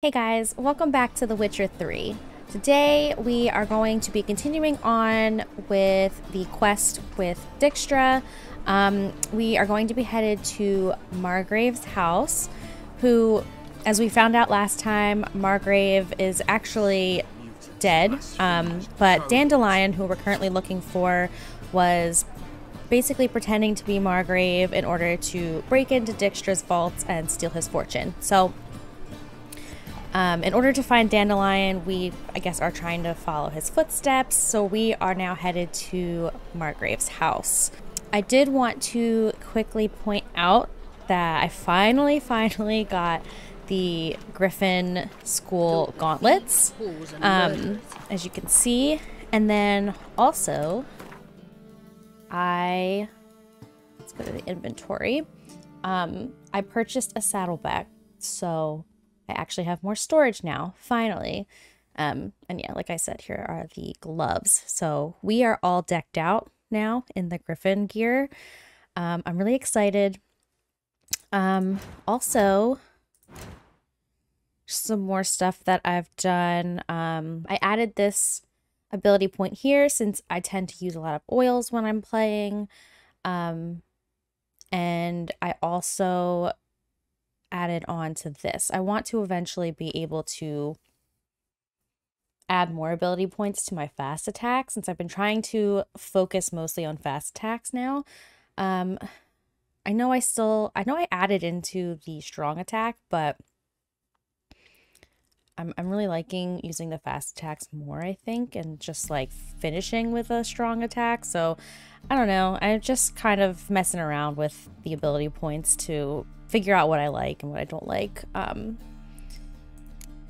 Hey guys, welcome back to The Witcher 3. Today we are going to be continuing on with the quest with Dijkstra. We are going to be headed to Margrave's house, who, as we found out last time, Margrave is actually dead. But Dandelion, who we're currently looking for, was basically pretending to be Margrave in order to break into Dijkstra's vaults and steal his fortune. So in order to find Dandelion, we, I guess, are trying to follow his footsteps, so we are now headed to Margrave's house. I did want to quickly point out that I finally got the Griffin School gauntlets, as you can see, and then also let's go to the inventory. I purchased a saddleback, so I actually have more storage now, finally. And yeah, like I said, here are the gloves. So we are all decked out now in the Griffin gear. I'm really excited. Also, some more stuff that I've done. I added this ability point here since I tend to use a lot of oils when I'm playing. And I also added on to this. I want to eventually be able to add more ability points to my fast attack, since I've been trying to focus mostly on fast attacks now. I know I added into the strong attack, but I'm really liking using the fast attacks more, I think, and just like finishing with a strong attack. So I don't know, I'm just kind of messing around with the ability points to figure out what I like and what I don't like.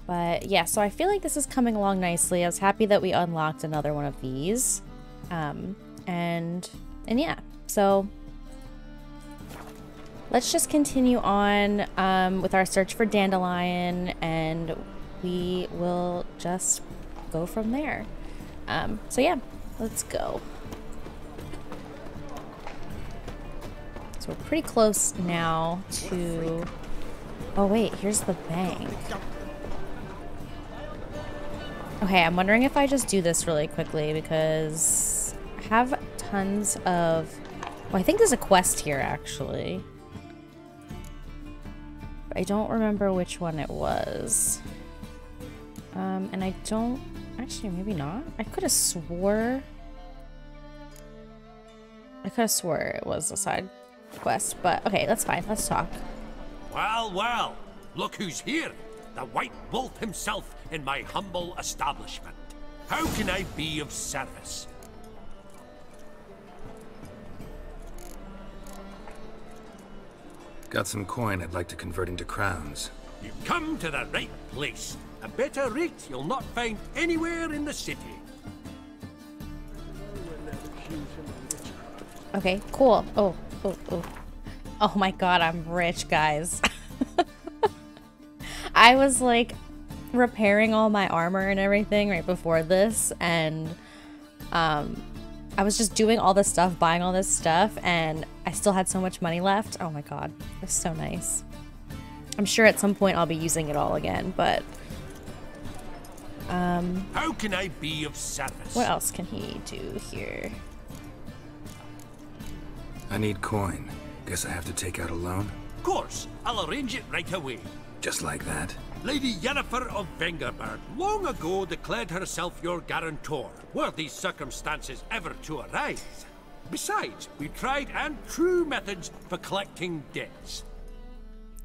But yeah, so I feel like this is coming along nicely. I was happy that we unlocked another one of these. And yeah, so let's just continue on with our search for Dandelion, and we will just go from there. So yeah, let's go. We're pretty close now to... Oh wait, here's the bank. Okay, I'm wondering if I just do this really quickly because I have tons of... Oh, I think there's a quest here actually. But I don't remember which one it was. And I don't... Actually, maybe not. I could have swore... it was a side quest, but okay, that's fine. Let's talk. Well, well, look who's here. The White Wolf himself in my humble establishment. How can I be of service? Got some coin I'd like to convert into crowns. You've come to the right place. A better rate you'll not find anywhere in the city. Okay, cool. Oh my god, I'm rich, guys. I was like repairing all my armor and everything right before this, and I was just doing all this stuff, buying all this stuff, and I still had so much money left. Oh my god, it's so nice. I'm sure at some point I'll be using it all again, but how can I be of service? What else can he do here? I need coin. Guess I have to take out a loan? Of course. I'll arrange it right away. Just like that? Lady Yennefer of Vengerberg long ago declared herself your guarantor, were these circumstances ever to arise. Besides, we tried and true methods for collecting debts. Oh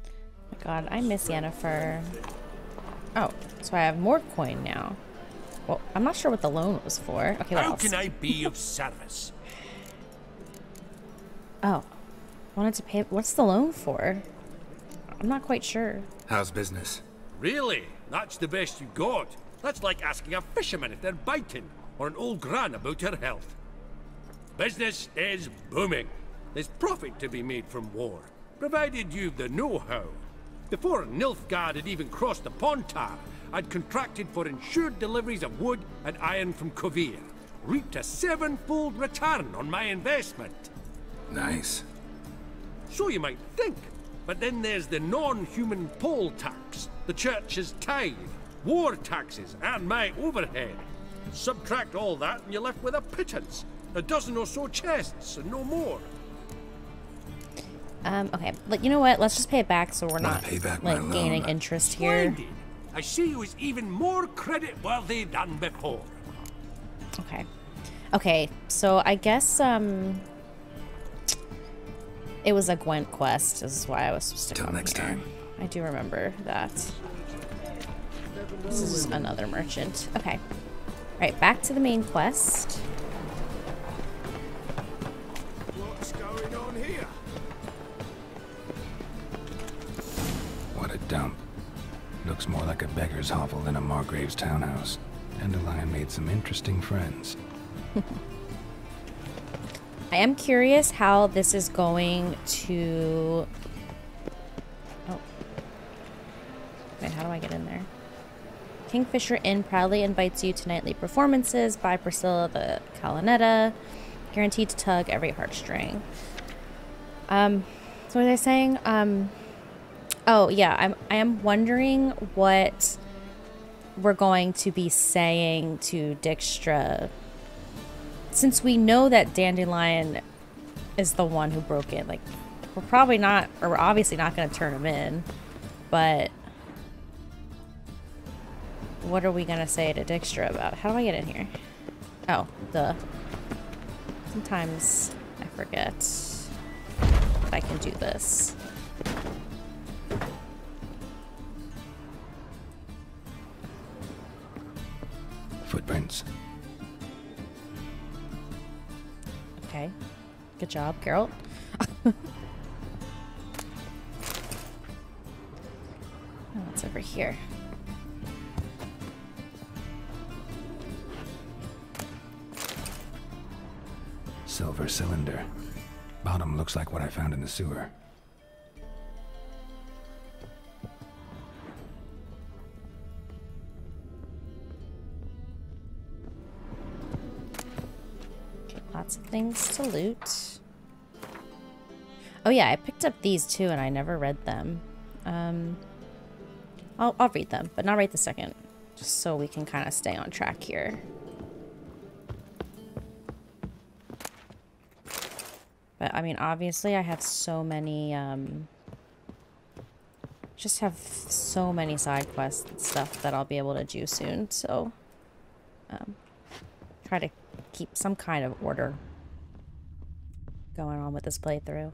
my god, I miss Yennefer. Oh, so I have more coin now. Well, I'm not sure what the loan was for. Okay, what else? How can I be of service? Oh, wanted to pay. What's the loan for? I'm not quite sure. How's business? Really? That's the best you got? That's like asking a fisherman if they're biting, or an old gran about her health. Business is booming. There's profit to be made from war, provided you've the know-how. Before Nilfgaard had even crossed the Pontar, I'd contracted for insured deliveries of wood and iron from Kovir, reaped a sevenfold return on my investment. Nice. So you might think, But then there's the non-human poll tax, the church's tithe, war taxes, and my overhead. Subtract all that and you're left with a pittance. A dozen or so chests, and no more. Okay. You know what? Let's just pay it back so we're not, like, gaining interest here. I see you is even more credit-worthy than before. Okay. Okay, so I guess, it was a Gwent quest, is why I was supposed to come next time. I do remember that. This is another merchant. Okay. Alright, back to the main quest. What's going on here? What a dump. Looks more like a beggar's hovel than a Margrave's townhouse. Dandelion made some interesting friends. I am curious how this is going to... Oh. Wait, how do I get in there? Kingfisher Inn proudly invites you to nightly performances by Priscilla the Calanthe, guaranteed to tug every heartstring. So what was I saying? Oh yeah, I am wondering what we're going to be saying to Dijkstra, since we know that Dandelion is the one who broke in. Like, we're probably not, or we're obviously not going to turn him in, but. What are we gonna say to Dijkstra about? How do I get in here? Oh, duh. Sometimes I forget that I can do this. Footprints. Okay. Good job, Geralt. Oh, it's over here. Silver cylinder. Bottom looks like what I found in the sewer. Okay, lots of things to loot. Oh yeah, I picked up these too and I never read them. I'll read them, but not right this second. Just so we can kind of stay on track here. I mean, obviously, I have so many, just have so many side quests and stuff that I'll be able to do soon, so, try to keep some kind of order going on with this playthrough.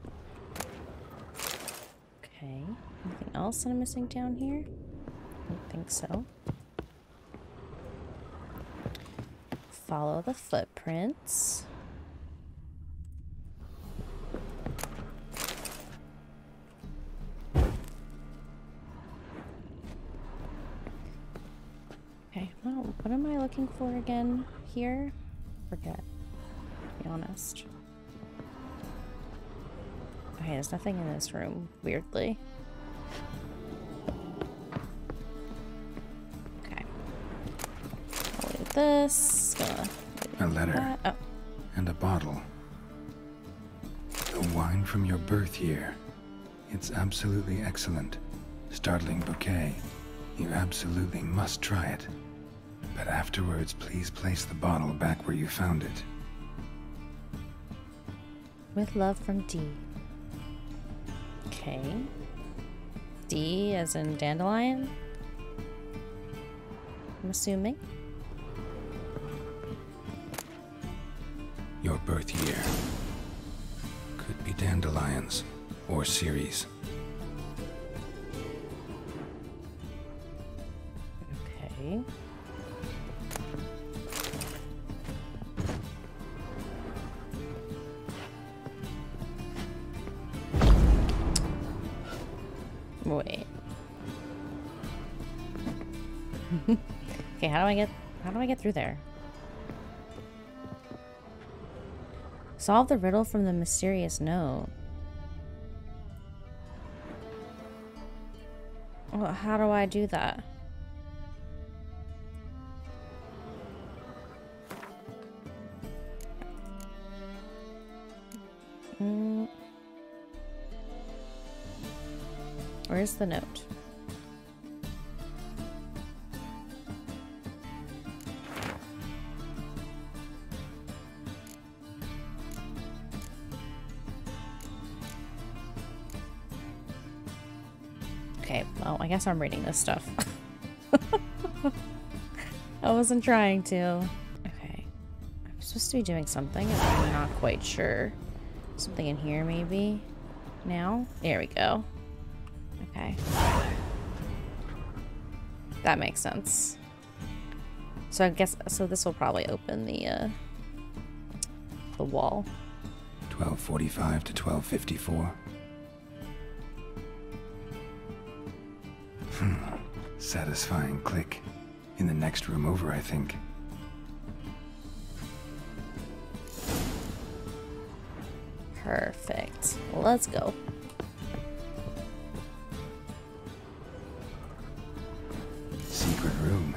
Okay, anything else that I'm missing down here? I don't think so. Follow the footprints. What am I looking for again here? Forget, to be honest. Okay, there's nothing in this room, weirdly. Okay. I'll leave this. A letter. Oh. And a bottle. The wine from your birth year. It's absolutely excellent. Startling bouquet. You absolutely must try it. But afterwards, please place the bottle back where you found it. With love from D. Okay. D as in Dandelion? I'm assuming. Your birth year. Could be Dandelion's or Ciri's. Okay. Wait. Okay, how do I get through there? Solve the riddle from the mysterious note. Well, how do I do that? Where's the note? Okay, well, I guess I'm reading this stuff. I wasn't trying to. Okay. I'm supposed to be doing something, and I'm not quite sure. Something in here, maybe? Now? There we go. Okay. That makes sense. So I guess, so this will probably open the wall. 1245 to 1254. Satisfying click. In the next room over, I think. Perfect. Let's go. Secret room.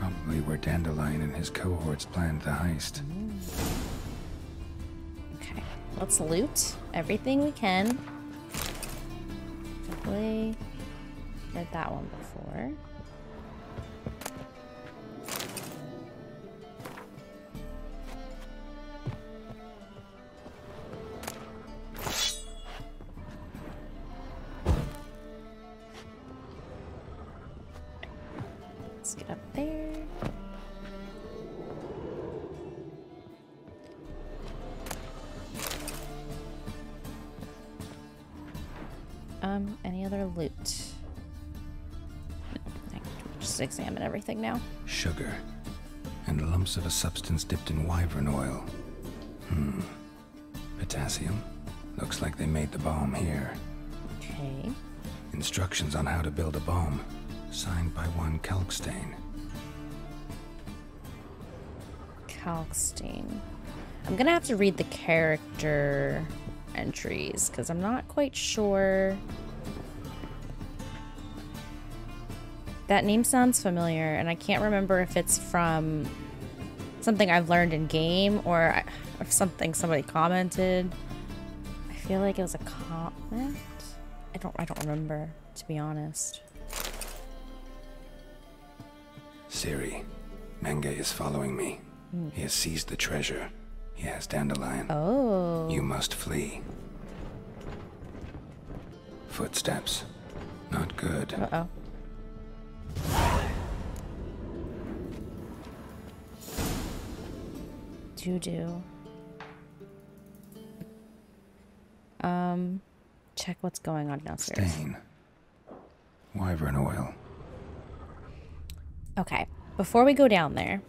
Probably where Dandelion and his cohorts planned the heist. Okay. Let's loot everything we can. Probably read that one before. Examine everything now. Sugar and lumps of a substance dipped in wyvern oil. Potassium. Looks like they made the bomb here. Okay. Instructions on how to build a bomb, signed by one Kalkstein. Kalkstein. I'm gonna have to read the character entries because I'm not quite sure. That name sounds familiar, and I can't remember if it's from something I've learned in game or if something somebody commented. I feel like it was a comment. I don't remember, to be honest. Ciri, Menge is following me. He has seized the treasure. He has Dandelion. Oh. You must flee. Footsteps. Not good. Uh-oh. Dudu. Check what's going on downstairs. Stain. Wyvern oil. Okay, before we go down there,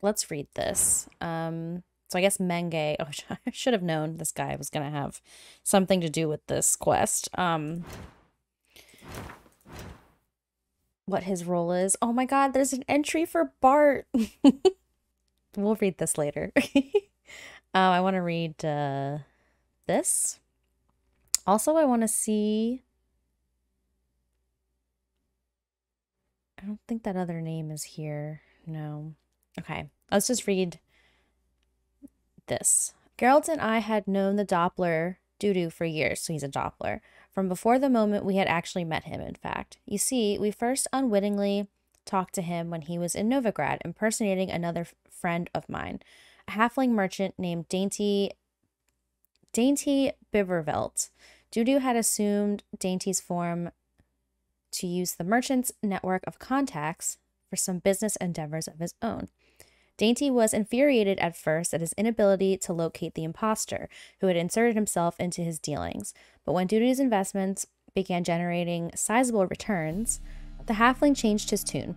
let's read this. So I guess Menge, oh, I should have known this guy was gonna have something to do with this quest. What his role is. Oh my god, there's an entry for Bart. We'll read this later. I want to read this. Also, I want to see... I don't think that other name is here. No. Okay, let's just read this. Geralt and I had known the Doppler Dudu for years, so he's a Doppler. From before the moment we had actually met him, in fact. You see, we first unwittingly talked to him when he was in Novigrad, impersonating another friend of mine, a halfling merchant named Dainty Biberveldt. Dudu had assumed Dainty's form to use the merchant's network of contacts for some business endeavors of his own. Dainty was infuriated at first at his inability to locate the imposter, who had inserted himself into his dealings. But when Dudu's investments began generating sizable returns, the halfling changed his tune.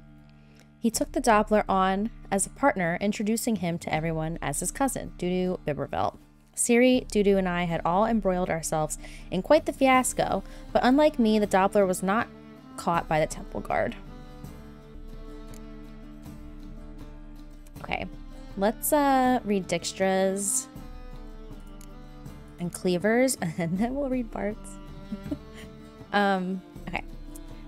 He took the Doppler on as a partner, introducing him to everyone as his cousin, Dudu Biberveldt. Ciri, Dudu, and I had all embroiled ourselves in quite the fiasco, but unlike me, the Doppler was not caught by the temple guard. Okay, let's read Dijkstra's and Cleaver's, and then we'll read Bart's. Okay.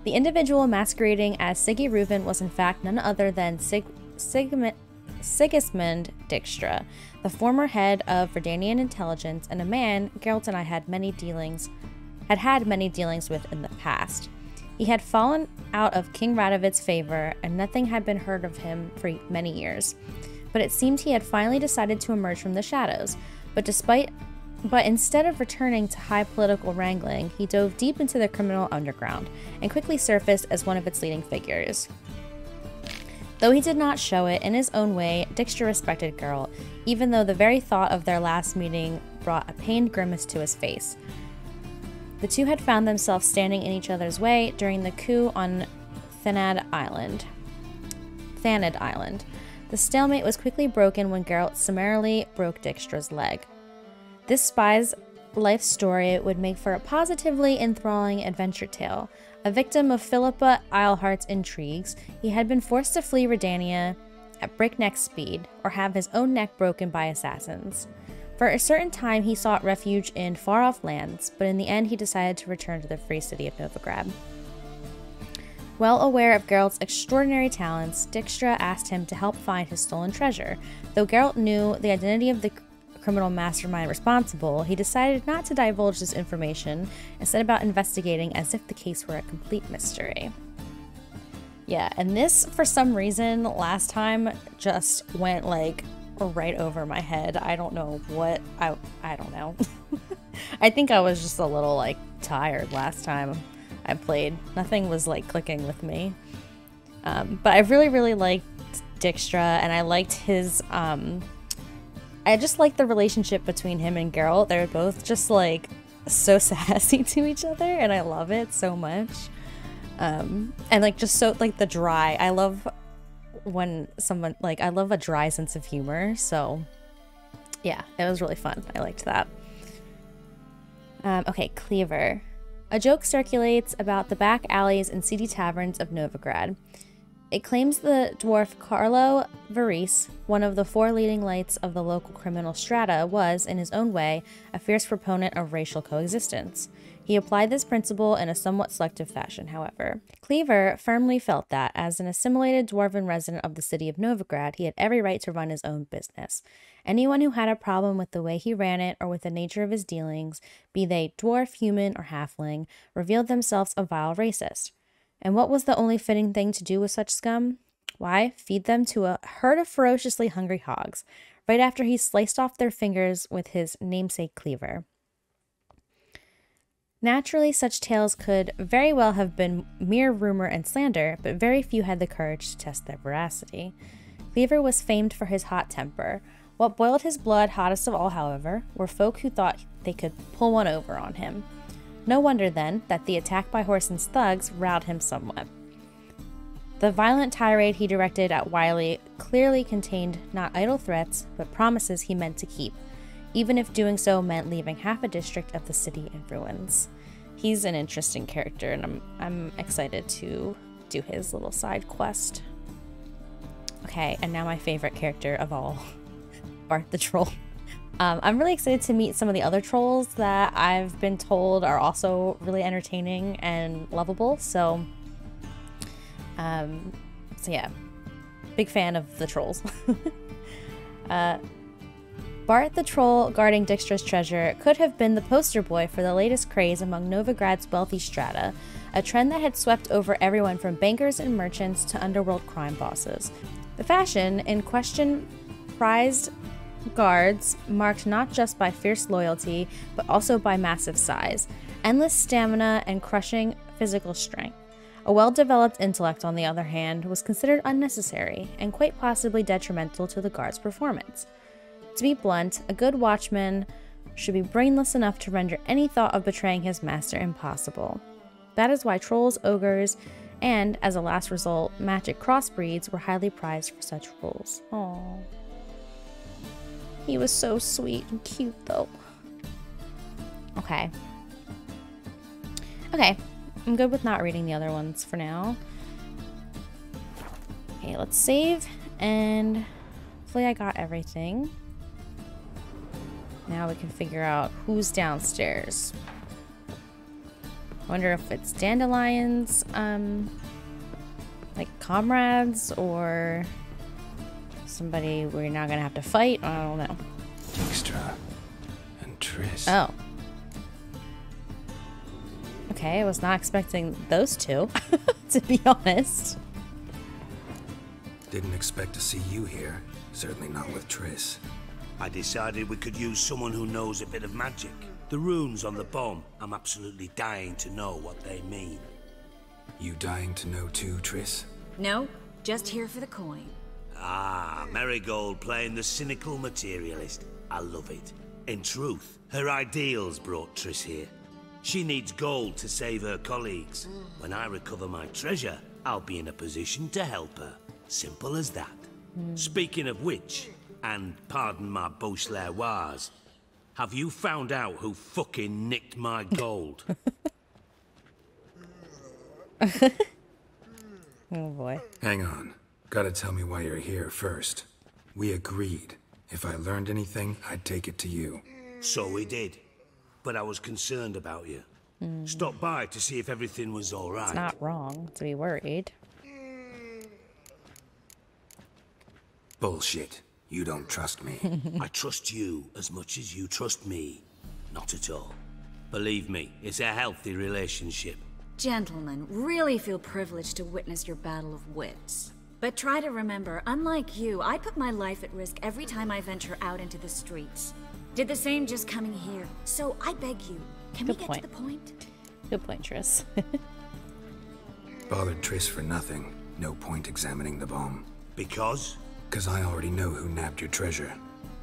The individual masquerading as Siggy Reuben was in fact none other than Sigismund Dijkstra, the former head of Redanian intelligence, and a man Geralt and I had many dealings had had many dealings with in the past. He had fallen out of King Radovid's favor, and nothing had been heard of him for many years. But it seemed he had finally decided to emerge from the shadows. But instead of returning to high political wrangling, he dove deep into the criminal underground and quickly surfaced as one of its leading figures. Though he did not show it, in his own way, Dijkstra respected Geralt, even though the very thought of their last meeting brought a pained grimace to his face. The two had found themselves standing in each other's way during the coup on Thanedd Island. The stalemate was quickly broken when Geralt summarily broke Dijkstra's leg. This spy's life story would make for a positively enthralling adventure tale. A victim of Philippa Isleheart's intrigues, he had been forced to flee Redania at breakneck speed or have his own neck broken by assassins. For a certain time, he sought refuge in far-off lands, but in the end he decided to return to the free city of Novigrad. Well aware of Geralt's extraordinary talents, Dijkstra asked him to help find his stolen treasure. Though Geralt knew the identity of the criminal mastermind responsible, he decided not to divulge this information and set about investigating as if the case were a complete mystery. Yeah, and this, for some reason, last time just went like right over my head. I don't know what, I don't know. I think I was just a little like tired last time I played. Nothing was like clicking with me. But I really liked Dijkstra, and I liked his, I just liked the relationship between him and Geralt. They're both just like so sassy to each other, and I love it so much. And like just so like the dry, I love when someone, like I love a dry sense of humor. So yeah, it was really fun. I liked that. Okay, Cleaver. A joke circulates about the back alleys and seedy taverns of Novigrad. It claims the dwarf Carlo Varis, one of the four leading lights of the local criminal strata, was, in his own way, a fierce proponent of racial coexistence. He applied this principle in a somewhat selective fashion, however. Cleaver firmly felt that, as an assimilated dwarven resident of the city of Novigrad, he had every right to run his own business. Anyone who had a problem with the way he ran it or with the nature of his dealings, be they dwarf, human, or halfling, revealed themselves a vile racist. And what was the only fitting thing to do with such scum? Why, feed them to a herd of ferociously hungry hogs, right after he sliced off their fingers with his namesake cleaver. Naturally, such tales could very well have been mere rumor and slander, but very few had the courage to test their veracity. Cleaver was famed for his hot temper. What boiled his blood hottest of all, however, were folk who thought they could pull one over on him. No wonder, then, that the attack by Whoreson's thugs riled him somewhat. The violent tirade he directed at Wiley clearly contained not idle threats, but promises he meant to keep, even if doing so meant leaving half a district of the city in ruins. He's an interesting character, and I'm excited to do his little side quest. Okay, and now my favorite character of all, Bart the Troll. I'm really excited to meet some of the other trolls that I've been told are also really entertaining and lovable, so yeah, big fan of the trolls. Bart the Troll guarding Dijkstra's treasure could have been the poster boy for the latest craze among Novigrad's wealthy strata, a trend that had swept over everyone from bankers and merchants to underworld crime bosses. The fashion in question prized guards marked not just by fierce loyalty, but also by massive size, endless stamina, and crushing physical strength. A well-developed intellect, on the other hand, was considered unnecessary and quite possibly detrimental to the guard's performance. To be blunt, a good watchman should be brainless enough to render any thought of betraying his master impossible. That is why trolls, ogres, and, as a last result, magic crossbreeds were highly prized for such roles. Aww. He was so sweet and cute, though. Okay. Okay. I'm good with not reading the other ones for now. Okay, let's save, and hopefully I got everything. Now we can figure out who's downstairs. I wonder if it's Dandelion's, like comrades, or somebody we're not gonna have to fight. I don't know. Dijkstra and Triss. Oh. Okay, I was not expecting those two, to be honest. Didn't expect to see you here. Certainly not with Triss. I decided we could use someone who knows a bit of magic. The runes on the bomb, I'm absolutely dying to know what they mean. You dying to know too, Triss? No, just here for the coin. Ah, Merigold playing the cynical materialist. I love it. In truth, her ideals brought Triss here. She needs gold to save her colleagues. When I recover my treasure, I'll be in a position to help her. Simple as that. Speaking of which, and pardon my Beauchelairoise, have you found out who fucking nicked my gold? Oh boy. Hang on. Gotta tell me why you're here first. We agreed. If I learned anything, I'd take it to you. So we did. But I was concerned about you. Stopped by to see if everything was all right. It's not wrong to be worried. Bullshit. You don't trust me. I trust you as much as you trust me. Not at all. Believe me, it's a healthy relationship. Gentlemen, really feel privileged to witness your battle of wits. But try to remember, unlike you, I put my life at risk every time I venture out into the streets. Did the same just coming here. So I beg you, can we get to the point? Good point, Triss. Bothered Triss for nothing. No point examining the bomb. Because? Because I already know who nabbed your treasure.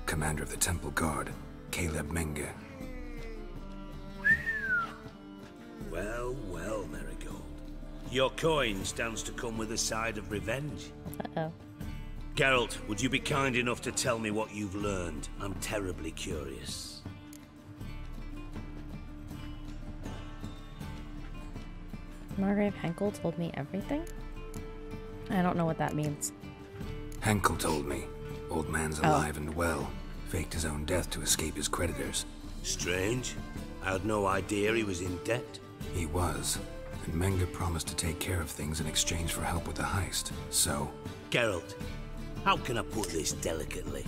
Commander of the Temple Guard, Caleb Menge. Well, well, Merigold. Your coin stands to come with a side of revenge. Uh-oh. Geralt, would you be kind enough to tell me what you've learned? I'm terribly curious. Margrave Henkel told me everything? I don't know what that means. Henkel told me. Old man's alive and well. Faked his own death to escape his creditors. Strange. I had no idea he was in debt. He was. And Menge promised to take care of things in exchange for help with the heist. So... Geralt, how can I put this delicately?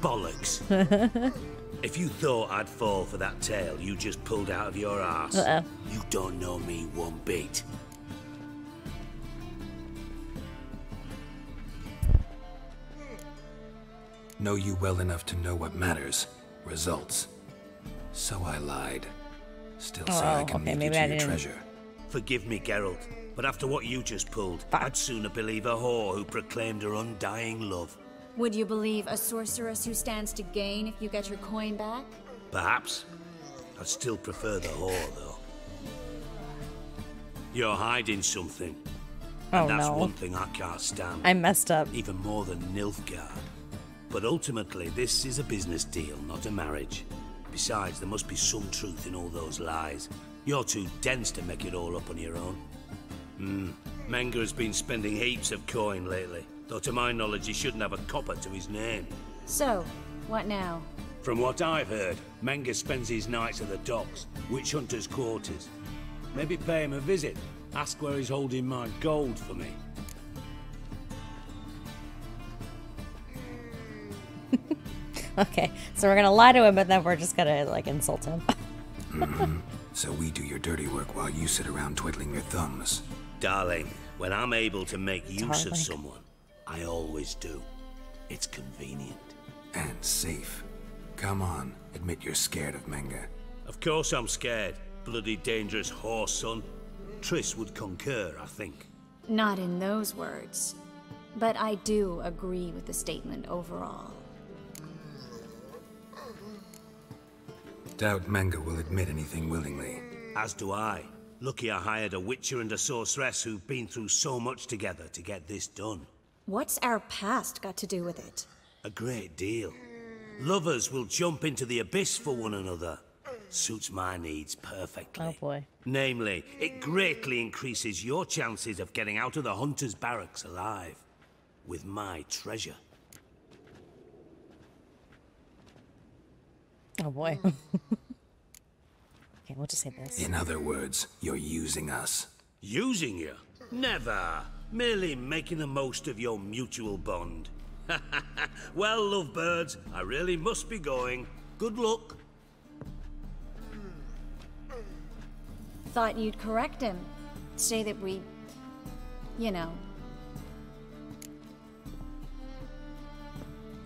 Bollocks. If you thought I'd fall for that tale you just pulled out of your arse, you don't know me one bit. Know you well enough to know what matters. Results. So I lied. Still say I can make you your treasure. Forgive me, Geralt, but after what you just pulled, I'd sooner believe a whore who proclaimed her undying love. Would you believe a sorceress who stands to gain if you get your coin back? Perhaps. I'd still prefer the whore, though. You're hiding something. And that's one thing I can't stand. I messed up. Even more than Nilfgaard. But ultimately, this is a business deal, not a marriage. Besides, there must be some truth in all those lies. You're too dense to make it all up on your own. Menge has been spending heaps of coin lately, though to my knowledge he shouldn't have a copper to his name. So, what now? From what I've heard, Menge spends his nights at the docks, witch hunters' quarters. Maybe pay him a visit, ask where he's holding my gold for me. Okay, so we're gonna lie to him, but then we're just gonna, like, insult him. So we do your dirty work while you sit around twiddling your thumbs. Darling, when I'm able to make use of someone, I always do. It's convenient. And safe. Come on, admit you're scared of Menge. Of course I'm scared. Bloody dangerous horse, son. Triss would concur, I think. Not in those words. But I do agree with the statement overall. Doubt Menge will admit anything willingly. As do I. Lucky I hired a witcher and a sorceress who've been through so much together to get this done. What's our past got to do with it? A great deal. Lovers will jump into the abyss for one another. Suits my needs perfectly. Oh boy. Namely, it greatly increases your chances of getting out of the hunter's barracks alive. With my treasure. Oh boy. Okay, we'll just say this. In other words, you're using us. Using you? Never. Merely making the most of your mutual bond. Well, lovebirds, I really must be going. Good luck. Thought you'd correct him. Say that we, you know.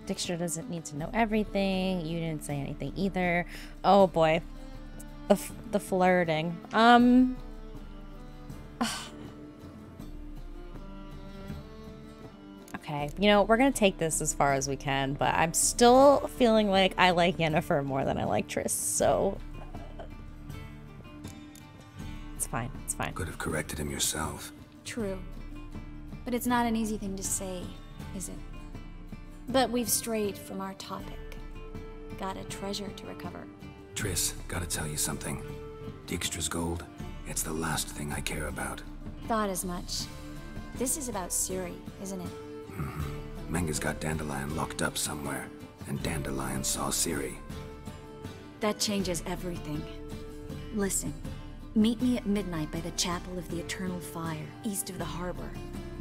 Dijkstra doesn't need to know everything. You didn't say anything either. Oh boy. The flirting. Okay, you know, we're gonna take this as far as we can, but I'm still feeling like I like Yennefer more than I like Triss, so... it's fine, it's fine. Could have corrected him yourself. True. But it's not an easy thing to say, is it? But we've strayed from our topic. Got a treasure to recover. Triss, gotta tell you something. Dijkstra's gold, it's the last thing I care about. Thought as much. This is about Ciri, isn't it? Mm-hmm. Menge's got Dandelion locked up somewhere, and Dandelion saw Ciri. That changes everything. Listen, meet me at midnight by the Chapel of the Eternal Fire, east of the harbor.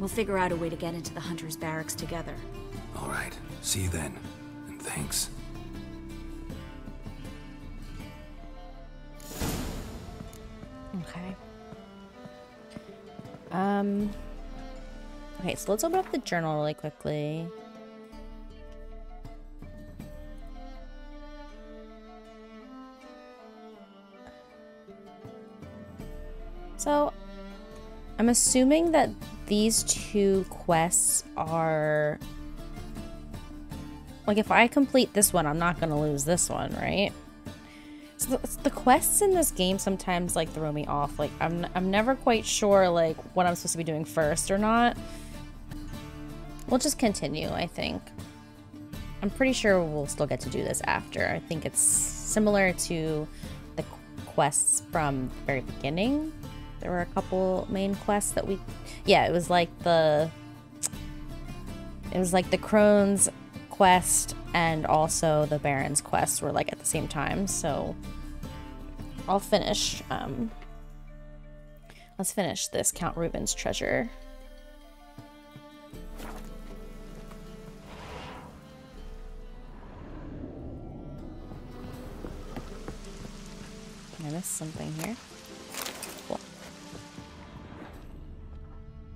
We'll figure out a way to get into the Hunter's Barracks together. All right, see you then, and thanks. Okay. Okay, so let's open up the journal really quickly. So, I'm assuming that these two quests are... like, if I complete this one, I'm not gonna lose this one, right? So the quests in this game sometimes, like, throw me off. Like, I'm never quite sure, like, what I'm supposed to be doing first or not. We'll just continue, I think. I'm pretty sure we'll still get to do this after. I think it's similar to the quests from the very beginning. There were a couple main quests that we... yeah, it was like the... it was like the Crone's quest and also the Baron's quest were like at the same time, so... I'll finish. Let's finish this Count Reuben's treasure. I missed something here. Cool.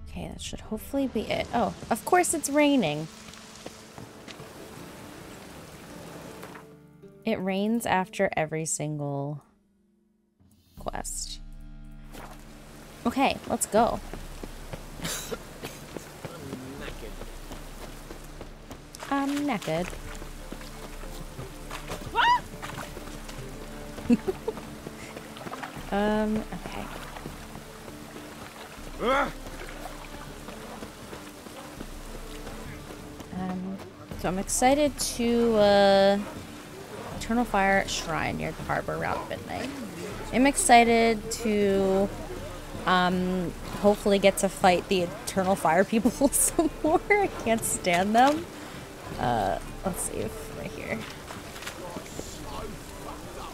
Okay, that should hopefully be it. Oh, of course it's raining. It rains after every single quest. Okay, let's go. I'm knackered. Okay. So I'm excited to, Eternal Fire Shrine near the harbor around midnight. I'm excited to, hopefully get to fight the Eternal Fire people some more. I can't stand them. Let's save right here.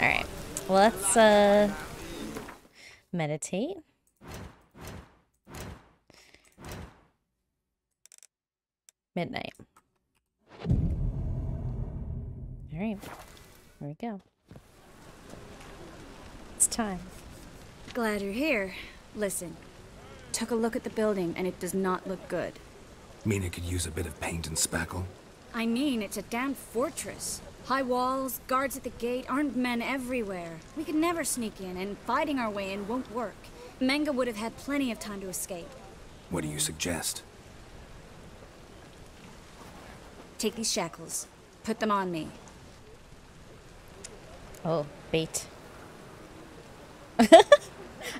Alright. Let's, meditate. Midnight. Alright. Here we go. It's time. Glad you're here. Listen. Took a look at the building and it does not look good. Mean it could use a bit of paint and spackle? I mean, it's a damn fortress. High walls, guards at the gate, armed men everywhere. We could never sneak in, and fighting our way in won't work. Menge would have had plenty of time to escape. What do you suggest? Take these shackles. Put them on me. Oh, bait.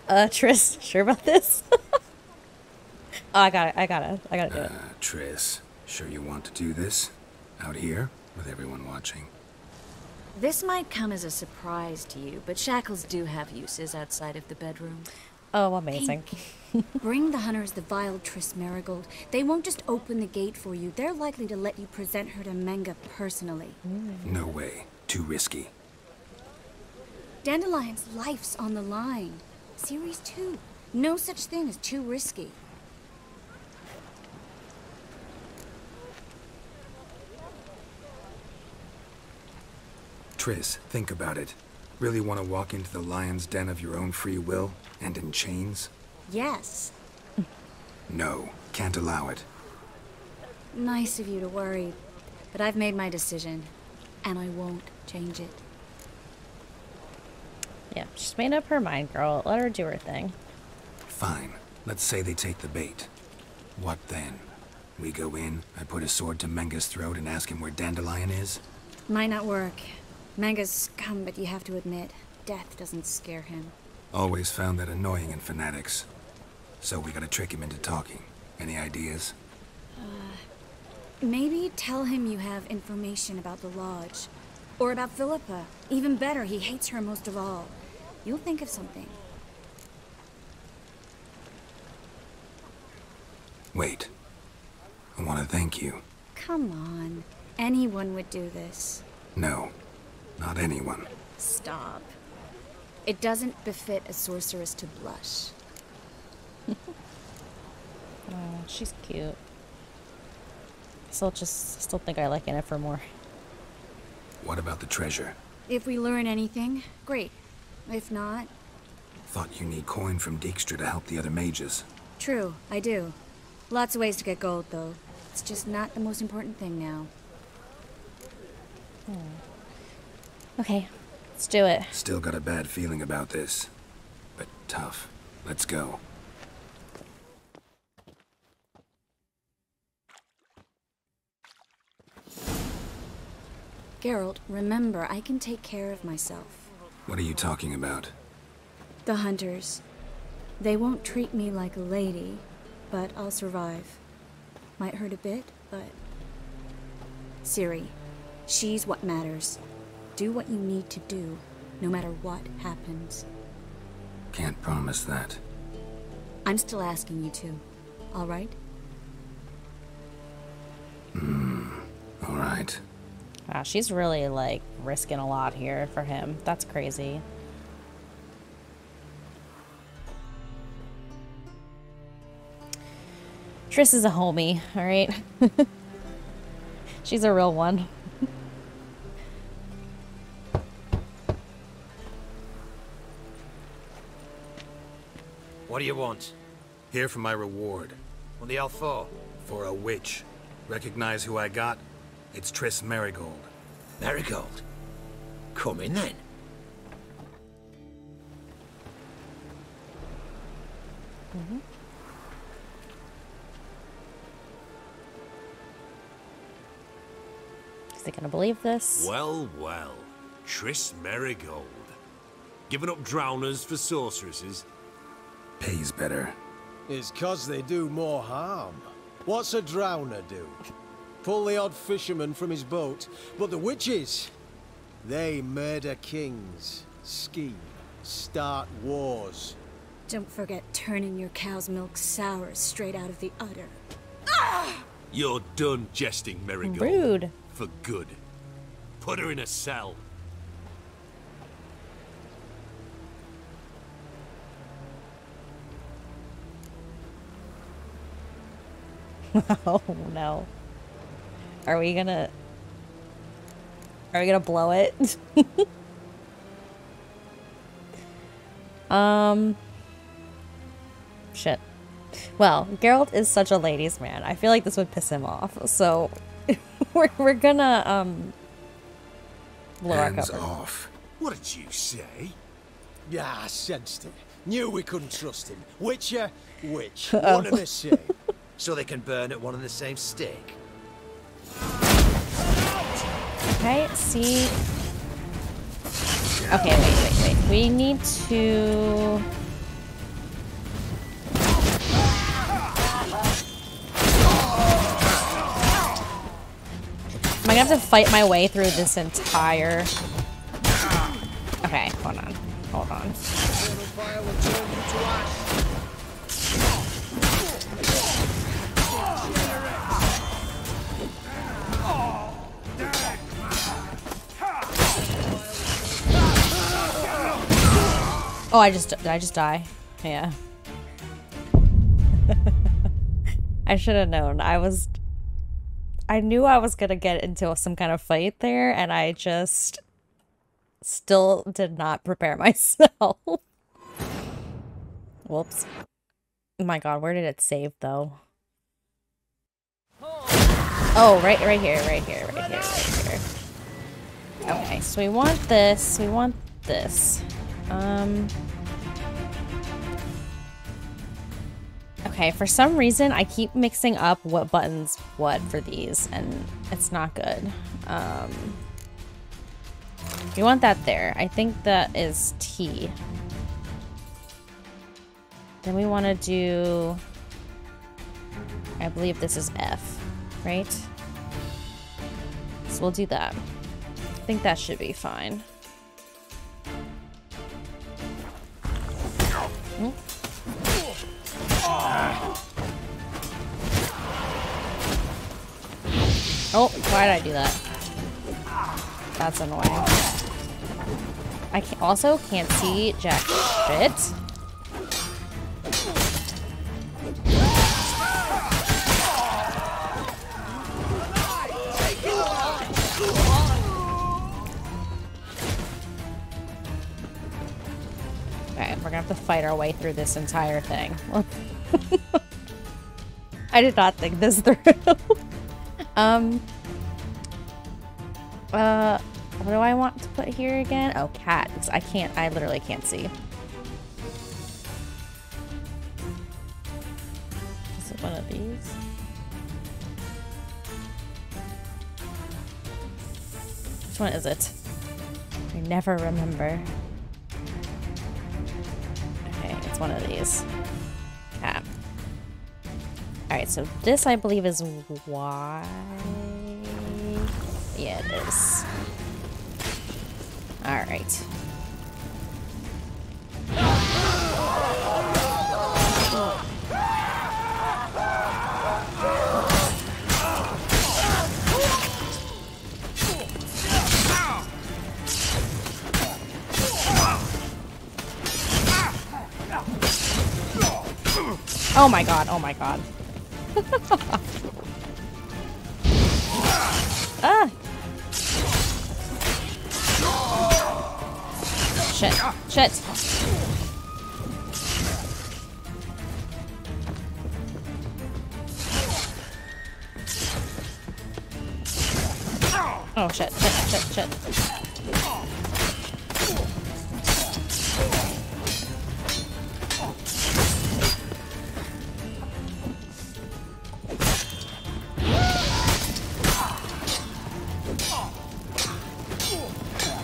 Triss, sure about this? Oh, I gotta do it. Triss, sure you want to do this? Out here, with everyone watching? This might come as a surprise to you, but shackles do have uses outside of the bedroom. Oh, amazing. Bring the hunters the vile Triss Merigold. They won't just open the gate for you. They're likely to let you present her to Menge personally. Mm. No way. Too risky. Dandelion's life's on the line. Series 2. No such thing as too risky. Triss, think about it. really want to walk into the lion's den of your own free will, and in chains? Yes. No, can't allow it. Nice of you to worry, but I've made my decision, and I won't change it. Yeah, she's made up her mind, girl. Let her do her thing. Fine. Let's say they take the bait. What then? We go in, I put a sword to Menge's throat and ask him where Dandelion is? Might not work. Menge's scum, but you have to admit, death doesn't scare him. Always found that annoying in fanatics. So we gotta trick him into talking. Any ideas? Maybe tell him you have information about the lodge. Or about Philippa. Even better, he hates her most of all. You'll think of something. Wait. I want to thank you. Come on. Anyone would do this. No. Not anyone. Stop. It doesn't befit a sorceress to blush. Oh, she's cute. Still think I like Yennefer more. What about the treasure? If we learn anything, great. If not... Thought you need coin from Dijkstra to help the other mages. True, I do. Lots of ways to get gold, though. It's just not the most important thing now. Okay, let's do it. Still got a bad feeling about this. But tough. Let's go. Geralt, remember, I can take care of myself. What are you talking about? The hunters. They won't treat me like a lady. But I'll survive. Might hurt a bit, but... Ciri, she's what matters. Do what you need to do, no matter what happens. Can't promise that. I'm still asking you to, all right? All right. Wow, she's really, like, risking a lot here for him. That's crazy. Triss is a homie, all right? She's a real one. What do you want? Here for my reward. On the Alfor. For a witch. Recognize who I got? It's Triss Merigold. Merigold? Come in then. Mm-hmm. They gonna believe this? Well, well. Triss Merigold. Giving up drowners for sorceresses. Pays better. It's cause they do more harm. What's a drowner do? Pull the odd fisherman from his boat. But the witches, they murder kings, scheme, start wars. Don't forget turning your cow's milk sour straight out of the udder. Ah! You're done jesting, Merigold. Rude. For good. Put her in a cell. Oh no. Are we gonna blow it? Shit. Well, Geralt is such a ladies' man. I feel like this would piss him off, so we're gonna, blow our cover. Hands off. What did you say? Yeah, I sensed it. Knew we couldn't trust him. Witcher, witch. Oh. One and the same. So they can burn at one and the same stake. Okay, see... Okay, wait. We need to... Am I gonna have to fight my way through this entire... Okay, hold on. Oh, did I just die? Yeah. I should have known. I knew I was gonna get into some kind of fight there, and I just Still did not prepare myself. Whoops. Oh my god, where did it save though? Oh, right here. Okay, so we want this, Okay, for some reason I keep mixing up what buttons what for these, and it's not good. You want that there. I think that is T. Then we want to do... I believe this is F, right? So we'll do that. I think that should be fine. Mm. Oh, why did I do that? That's annoying. I can also can't see jack shit. Okay, we're gonna have to fight our way through this entire thing. I did not think this through. What do I want to put here again? Oh, cat. Because I can't, I literally can't see. Is it one of these? Which one is it? I never remember. Okay, it's one of these. Cat. Alright, so this I believe is Y. Yeah, it is. All right. Oh my god, oh my god. Ah! Shit, shit. Oh, shit, shit, shit, shit.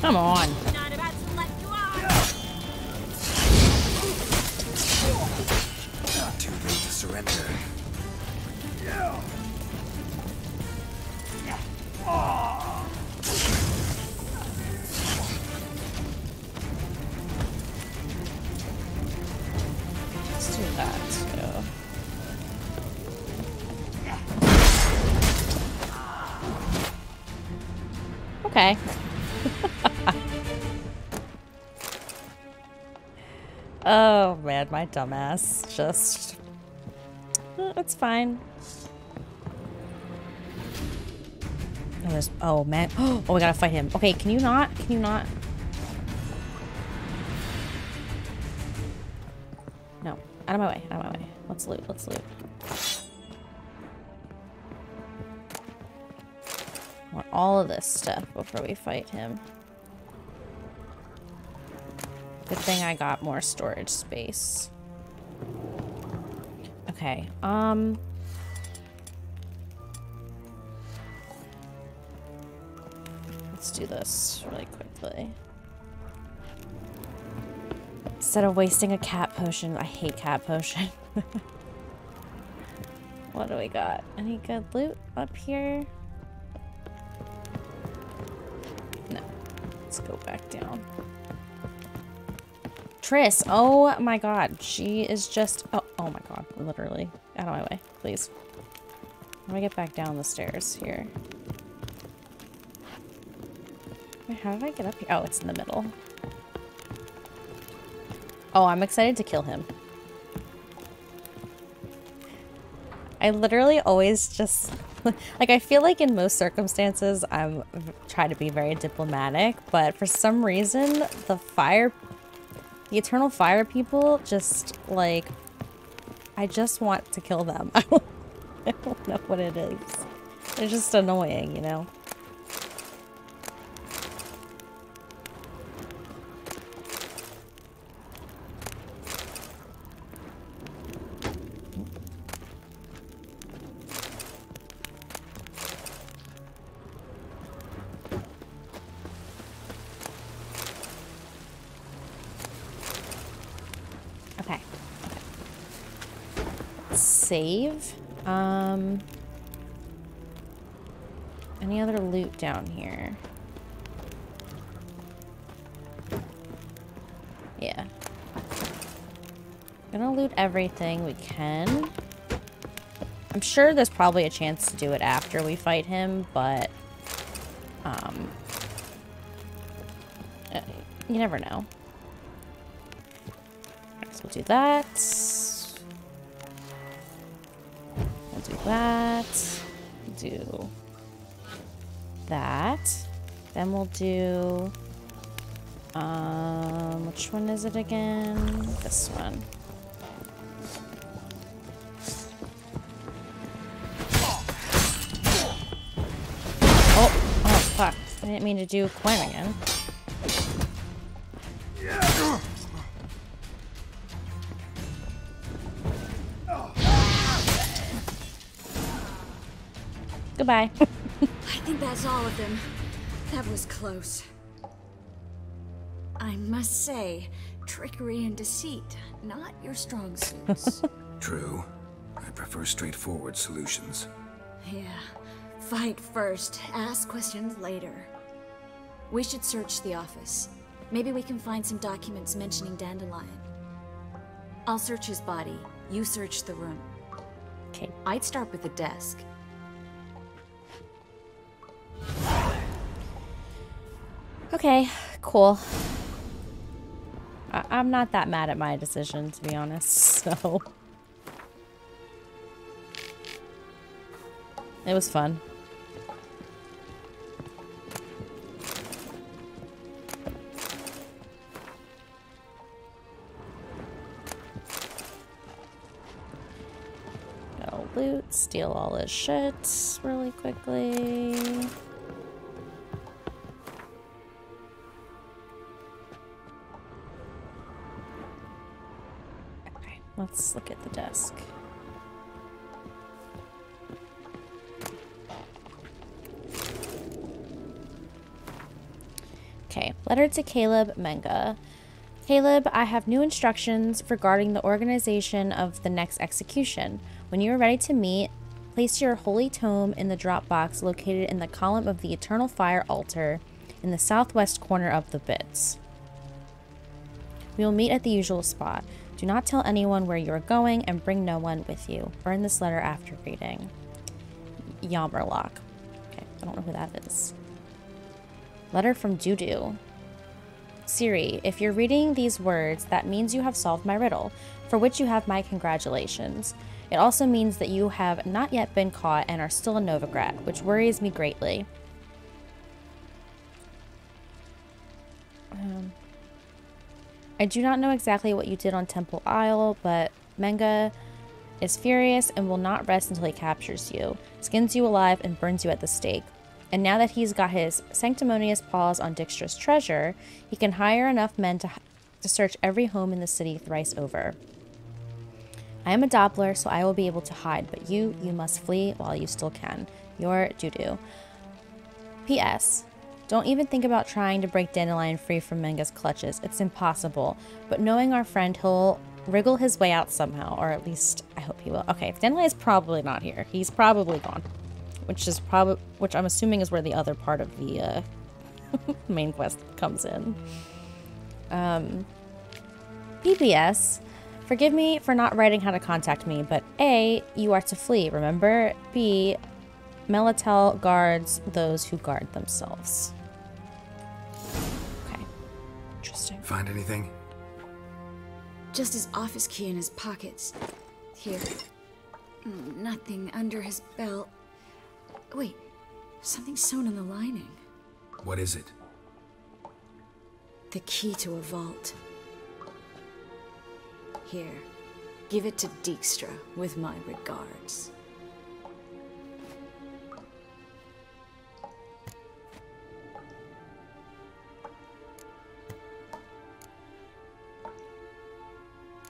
Come on. Okay. Oh man, my dumbass just... It's fine. Oh, there's... Oh man. Oh, we gotta fight him. Okay, can you not? Can you not? No. Out of my way. Out of my way. Let's loot. Let's loot. All of this stuff before we fight him. Good thing I got more storage space. Okay, let's do this really quickly. Instead of wasting a cat potion, I hate cat potion. What do we got? Any good loot up here? Let's go back down. Triss, oh my god, she is just, oh my god, literally. Out of my way, please. Let me get back down the stairs here. Wait, how did I get up here? Oh, it's in the middle. Oh, I'm excited to kill him. I literally always just Like, I feel like in most circumstances, I'm trying to be very diplomatic, but for some reason, the Eternal Fire people just, like, I just want to kill them. I don't know what it is. They're just annoying, you know? Save. Any other loot down here? Yeah. Gonna loot everything we can. I'm sure there's probably a chance to do it after we fight him, but you never know. So we'll do that. Do that. Then we'll do which one is it again? This one. Oh fuck. I didn't mean to do Quinn again. Goodbye. I think that's all of them. That was close. I must say, trickery and deceit, not your strong suits. True. I prefer straightforward solutions. Yeah. Fight first, ask questions later. We should search the office. Maybe we can find some documents mentioning Dandelion. I'll search his body. You search the room. Okay. I'd start with the desk. Okay, cool. I'm not that mad at my decision, to be honest, so... It was fun. Go loot, steal all his shit really quickly. Let's look at the desk. Okay, letter to Caleb Menge. Caleb, I have new instructions regarding the organization of the next execution. When you are ready to meet, place your holy tome in the drop box located in the column of the Eternal Fire altar in the southwest corner of the bits. We will meet at the usual spot. Do not tell anyone where you are going and bring no one with you. Burn this letter after reading. Jammerlac. Okay, I don't know who that is. Letter from Dudu. Ciri, if you're reading these words, that means you have solved my riddle, for which you have my congratulations. It also means that you have not yet been caught and are still in Novigrad, which worries me greatly. I do not know exactly what you did on Temple Isle, but Menge is furious and will not rest until he captures you, skins you alive, and burns you at the stake. And now that he's got his sanctimonious paws on Dijkstra's treasure, he can hire enough men to search every home in the city thrice over. I am a Doppler, so I will be able to hide, but you must flee while you still can. Your Dudu. P.S. Don't even think about trying to break Dandelion free from Menge's clutches. It's impossible. But knowing our friend, he'll wriggle his way out somehow. Or at least, I hope he will. Okay, Dandelion's probably not here. He's probably gone. Which I'm assuming is where the other part of the main quest comes in. PPS. Forgive me for not writing how to contact me, but A, you are to flee, remember? B, Melatel guards those who guard themselves. Interesting. Find anything? Just his office key in his pockets. Here. Nothing under his belt. Wait, something's sewn in the lining. What is it? The key to a vault. Here, give it to Dijkstra with my regards.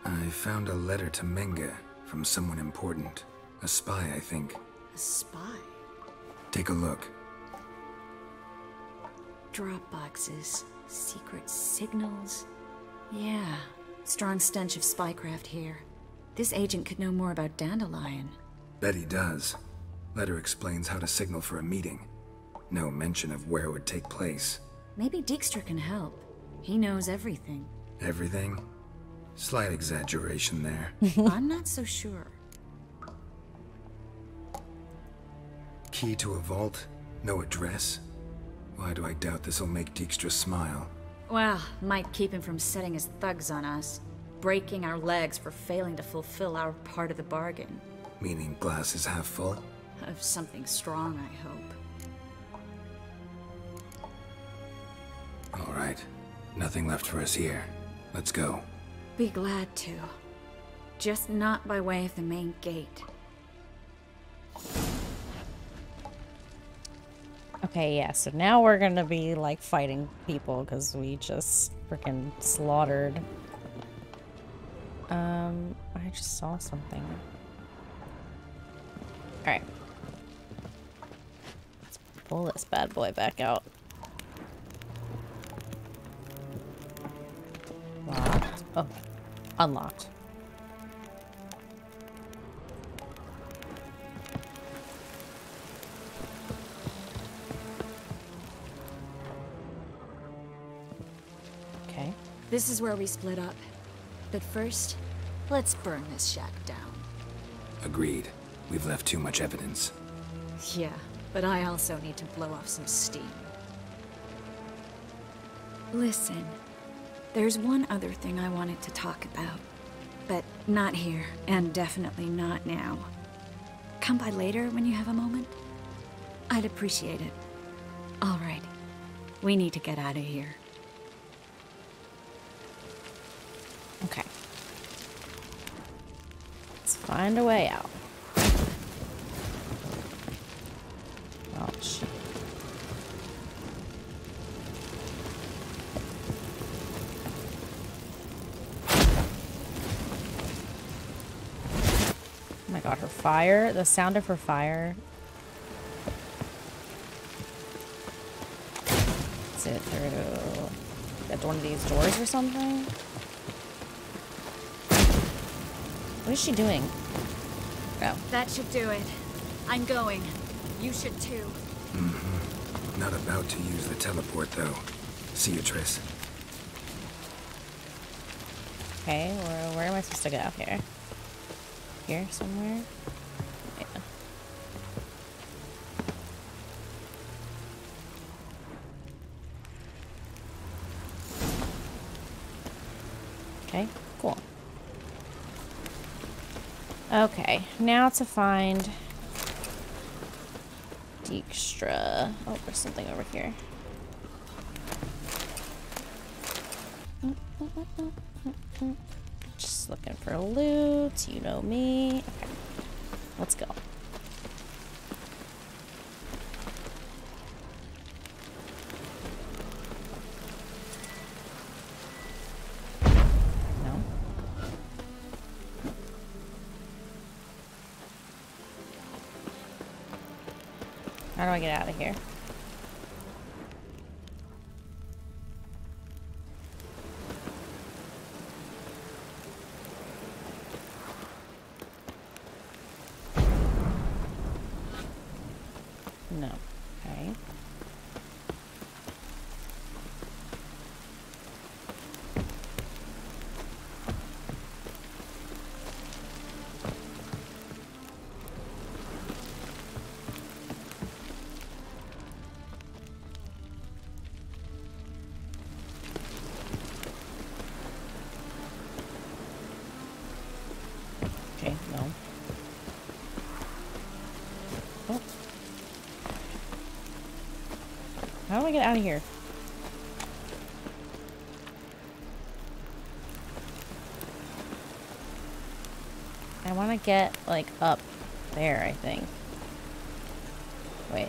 I found a letter to Menge from someone important. A spy, I think. A spy? Take a look. Drop boxes, secret signals. Yeah, strong stench of spycraft here. This agent could know more about Dandelion. Bet he does. Letter explains how to signal for a meeting. No mention of where it would take place. Maybe Dijkstra can help. He knows everything. Everything? Slight exaggeration there. I'm not so sure. Key to a vault? No address? Why do I doubt this'll make Dijkstra smile? Well, might keep him from setting his thugs on us. Breaking our legs for failing to fulfill our part of the bargain. Meaning glass is half full? Of something strong, I hope. All right. Nothing left for us here. Let's go. Be glad to. Just not by way of the main gate. Okay, yeah, so now we're gonna be, like, fighting people, because we just freaking slaughtered. I just saw something. Alright. Let's pull this bad boy back out. Locked. Oh. Unlocked. Okay. This is where we split up. But first, let's burn this shack down. Agreed. We've left too much evidence. Yeah, but I also need to blow off some steam. Listen. There's one other thing I wanted to talk about, but not here, and definitely not now. Come by later when you have a moment. I'd appreciate it. All right, we need to get out of here. Okay. Let's find a way out. Oh, shit. Her fire, the sound of her fire. Let's sit through that's one of these doors or something. What is she doing? Oh. That should do it. I'm going. You should too. Mm-hmm. Not about to use the teleport though. See you, Triss. Okay, well, where am I supposed to go here? Here somewhere? Yeah. Okay, cool. Okay, now to find Dijkstra. Oh, there's something over here. Just looking for loot, you know me. Okay. Let's go. No. How do I get out of here? How do I get out of here? I want to get, like, up there, I think. Wait.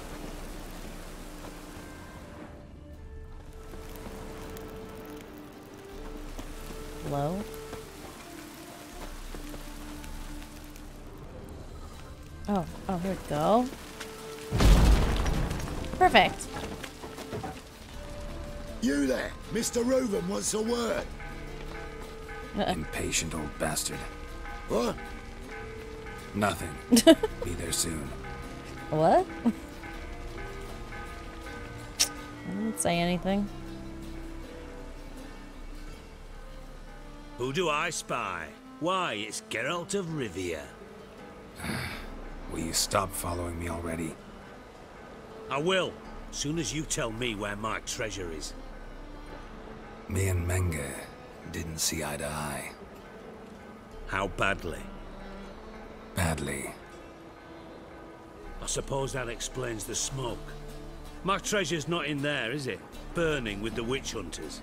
Low? Oh, oh, here we go. Perfect. You there, Mr. Reuben wants a word. Impatient old bastard. What? Nothing. Be there soon. What? I didn't say anything. Who do I spy? Why, it's Geralt of Rivia. Will you stop following me already? I will, soon as you tell me where my treasure is. Me and Menge didn't see eye to eye. How badly? Badly. I suppose that explains the smoke. My treasure's not in there, is it? Burning with the witch hunters.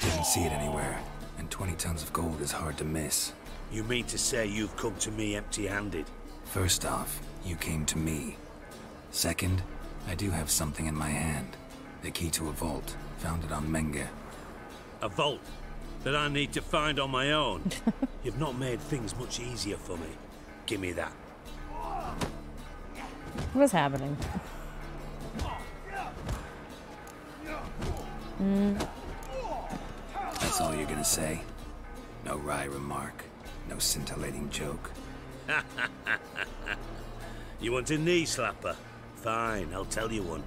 Didn't see it anywhere, and 20 tons of gold is hard to miss. You mean to say you've come to me empty-handed? First off, you came to me. Second, I do have something in my hand. The key to a vault, founded on Menge. A vault? That I need to find on my own? You've not made things much easier for me. Give me that. What's happening? That's all you're gonna say? No wry remark, no scintillating joke. You want a knee slapper? Fine, I'll tell you one.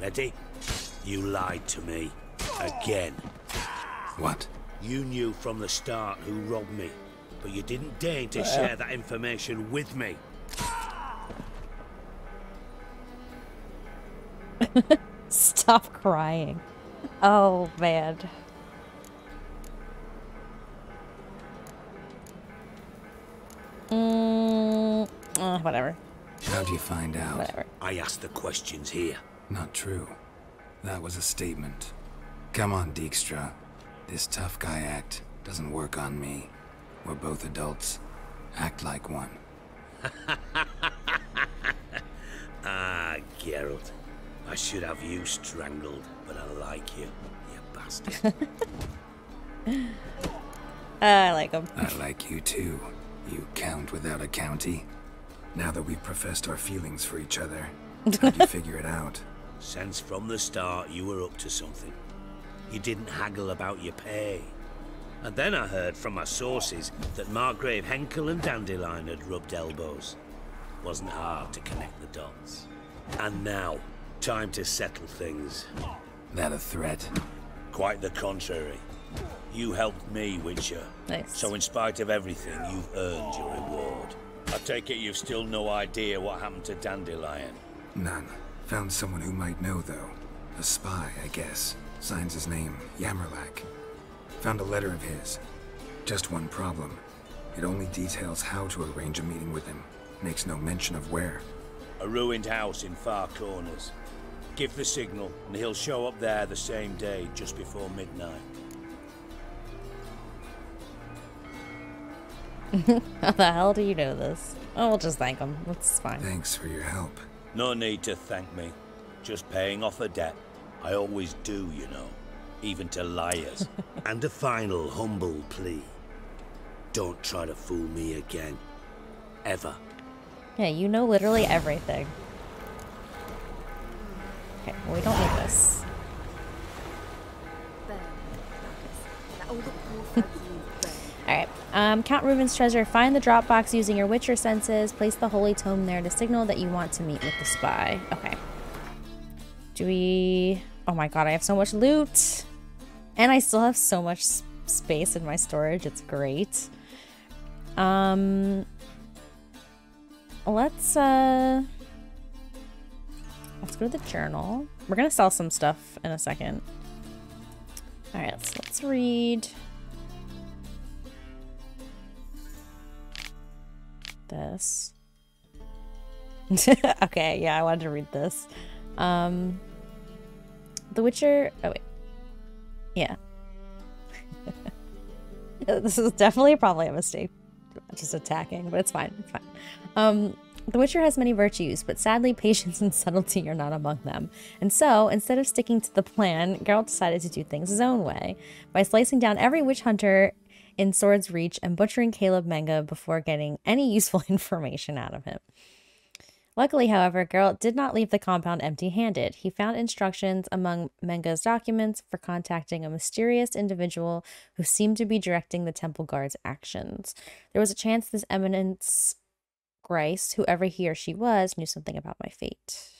Ready? You lied to me. Again. What? You knew from the start who robbed me, but you didn't deign to share that information with me. Stop crying. Oh, man. Whatever. How'd you find out? Whatever. I asked the questions here. Not true. That was a statement. Come on, Dijkstra. This tough guy act doesn't work on me. We're both adults. Act like one. Ah, Geralt. I should have you strangled, but I like you, you bastard. I like him. I like you too. You count without a county. Now that we've professed our feelings for each other, how do you figure it out? Since from the start you were up to something. You didn't haggle about your pay. And then I heard from my sources that Margrave Henkel and Dandelion had rubbed elbows. Wasn't hard to connect the dots. And now, time to settle things. That a threat? Quite the contrary. You helped me, Witcher. Nice. So in spite of everything, you've earned your reward. I take it you've still no idea what happened to Dandelion? None. Found someone who might know, though. A spy, I guess. Signs his name, Jammerlac. Found a letter of his. Just one problem. It only details how to arrange a meeting with him. Makes no mention of where. A ruined house in Far Corners. Give the signal, and he'll show up there the same day, just before midnight. How the hell do you know this? Oh, we'll just thank him. That's fine. Thanks for your help. No need to thank me. Just paying off a debt. I always do, you know. Even to liars. And a final, humble plea. Don't try to fool me again. Ever. Yeah, you know literally everything. Okay, well, we don't need this. Alright, count Reuben's treasure, find the drop box using your Witcher senses, place the holy tome there to signal that you want to meet with the spy. Okay. Do we... Oh my god, I have so much loot! And I still have so much space in my storage, it's great. Let's go to the journal. We're gonna sell some stuff in a second. All right, let's read this. Okay, yeah, I wanted to read this. The Witcher... Oh, wait. Yeah. This is definitely probably a mistake. Just attacking, but it's fine. It's fine. The Witcher has many virtues, but sadly, patience and subtlety are not among them. And so, instead of sticking to the plan, Geralt decided to do things his own way, by slicing down every witch hunter in sword's reach and butchering Caleb Menge before getting any useful information out of him. Luckily, however, Geralt did not leave the compound empty-handed. He found instructions among Menge's documents for contacting a mysterious individual who seemed to be directing the temple guard's actions. There was a chance this eminence... Grice, whoever he or she was, knew something about my fate.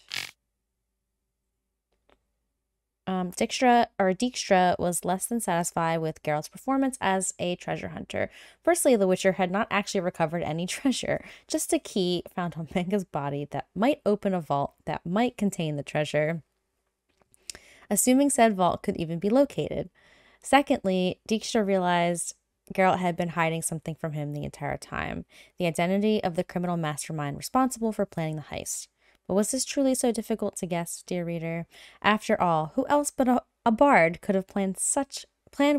Dijkstra was less than satisfied with Geralt's performance as a treasure hunter. Firstly, the Witcher had not actually recovered any treasure, just a key found on Menge's body that might open a vault that might contain the treasure, assuming said vault could even be located. Secondly, Dijkstra realized Geralt had been hiding something from him the entire time, the identity of the criminal mastermind responsible for planning the heist. But was this truly so difficult to guess, dear reader? After all, who else but a bard could have planned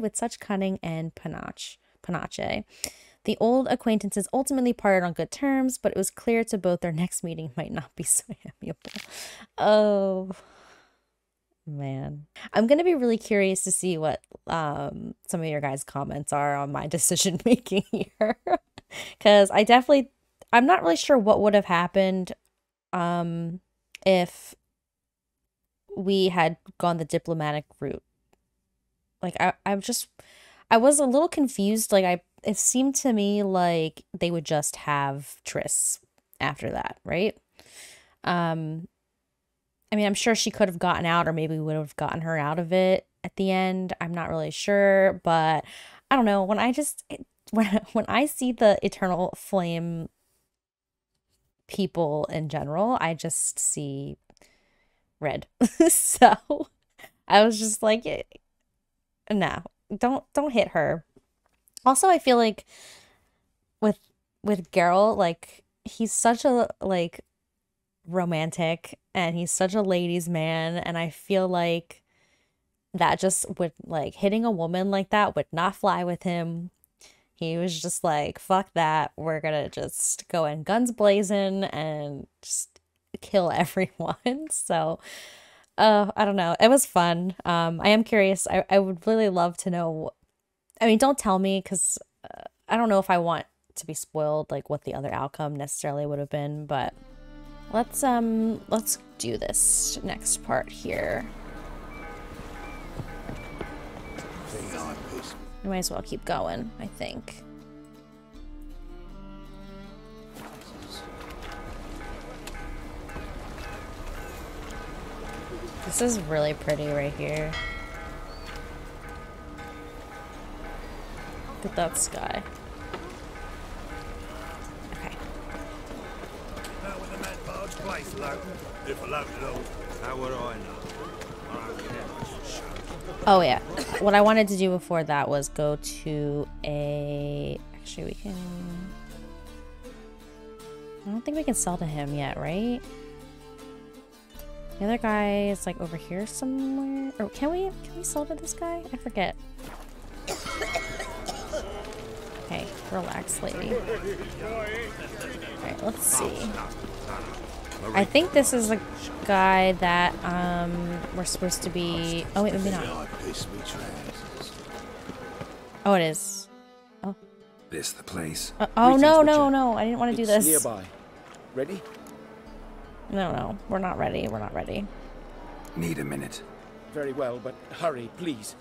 with such cunning and panache? The old acquaintances ultimately parted on good terms, but it was clear to both their next meeting might not be so amiable. Oh... man, I'm gonna be really curious to see what some of your guys' comments are on my decision making here, because I'm not really sure what would have happened if we had gone the diplomatic route. Like I was a little confused. Like it seemed to me like they would just have Triss after that, right? I mean, I'm sure she could have gotten out, or maybe we would have gotten her out of it at the end. I'm not really sure, but I don't know. When I when I see the Eternal Flame people in general, I just see red. So I was just like, no, don't hit her. Also, I feel like with Geralt, like he's such a romantic and he's such a ladies man, and I feel like that just would, like, hitting a woman like that would not fly with him. He was just like, fuck that, we're gonna just go in guns blazing and just kill everyone. So I don't know, it was fun. I am curious. I would really love to know. I mean, don't tell me, because I don't know if I want to be spoiled, like what the other outcome necessarily would have been, but let's do this next part here. I might as well keep going, I think. This is really pretty right here. Look at that sky. Place low. If I love low, how would I know? Oh yeah. What I wanted to do before that was go to a... Actually, we can... I don't think we can sell to him yet, right? The other guy is like over here somewhere. Or can we sell to this guy? I forget. Okay, relax, lady. Alright, let's see. I think this is the guy that we're supposed to be... Oh, wait, maybe not. Oh, it is. Oh. This the place. Oh, no, I didn't want to do this. Nearby. Ready? No, we're not ready. We're not ready. Need a minute. Very well, but hurry, please.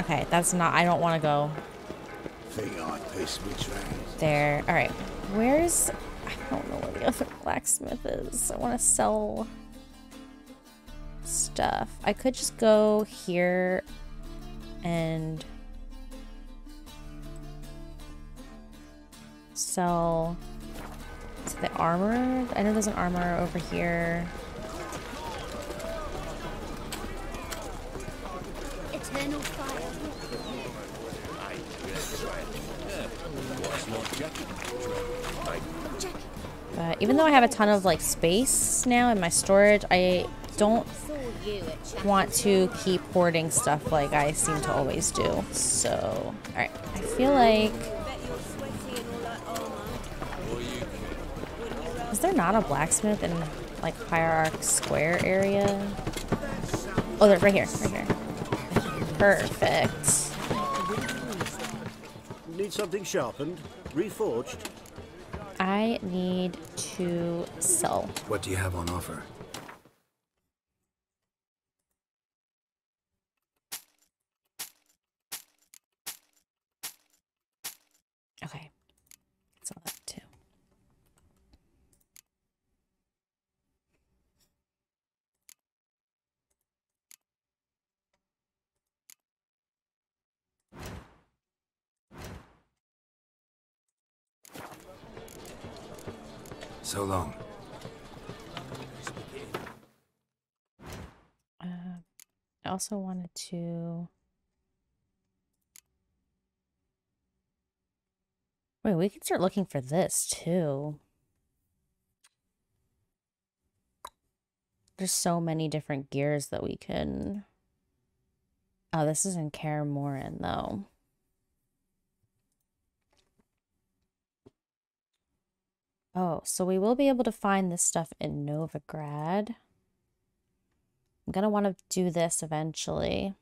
Okay, that's not... I don't want to go. There. All right. Where's... I don't know where the other blacksmith is. I want to sell stuff. I could just go here and sell to the armor. I know there's an armor over here. Eternal fire. Even though I have a ton of like space now in my storage, I don't want to keep hoarding stuff like I seem to always do. So, all right, I feel like... Is there not a blacksmith in like Hierarch Square area? Oh, they're right here, right here. Perfect. Need something sharpened, reforged. I need to sell. What do you have on offer? Okay. Sell that too. So long. I also wanted to... Wait, we can start looking for this, too. There's so many different gears that we can... Oh, this is in Kaer Morhen, though. Oh, so we will be able to find this stuff in Novigrad. I'm going to want to do this eventually.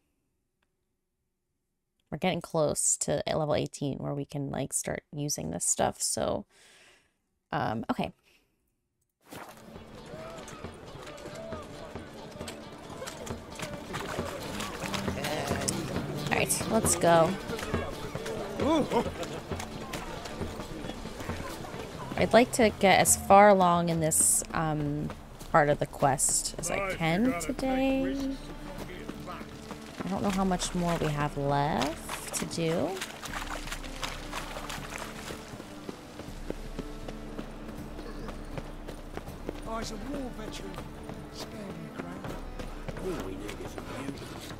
We're getting close to level 18 where we can like start using this stuff. So, okay. All right, let's go. I'd like to get as far along in this part of the quest as I can today. I don't know how much more we have left to do. Oh, as a war veteran, spare me a crown. We need to get some beauties.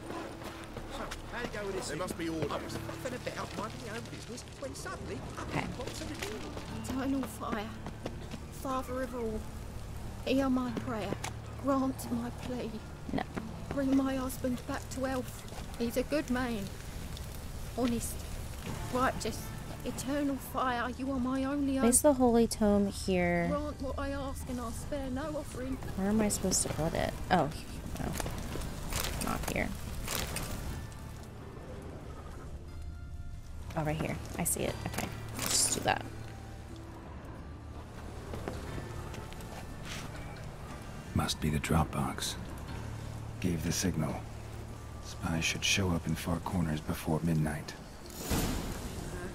How do you go with this? They must be ordered. I was puffing a bit up my own business when suddenly I pops of the door. Eternal fire, father of all, hear my prayer, grant my plea. No. Bring my husband back to health. He's a good man, honest, righteous. Eternal fire, you are my only. Place the holy tome here. Grant what I ask, and I'll spare no offering. Where am I supposed to put it? Oh, no, not here. Oh, right here. I see it. Okay, let's just do that. Must be the Dropbox. Gave the signal. Spies should show up in far corners before midnight.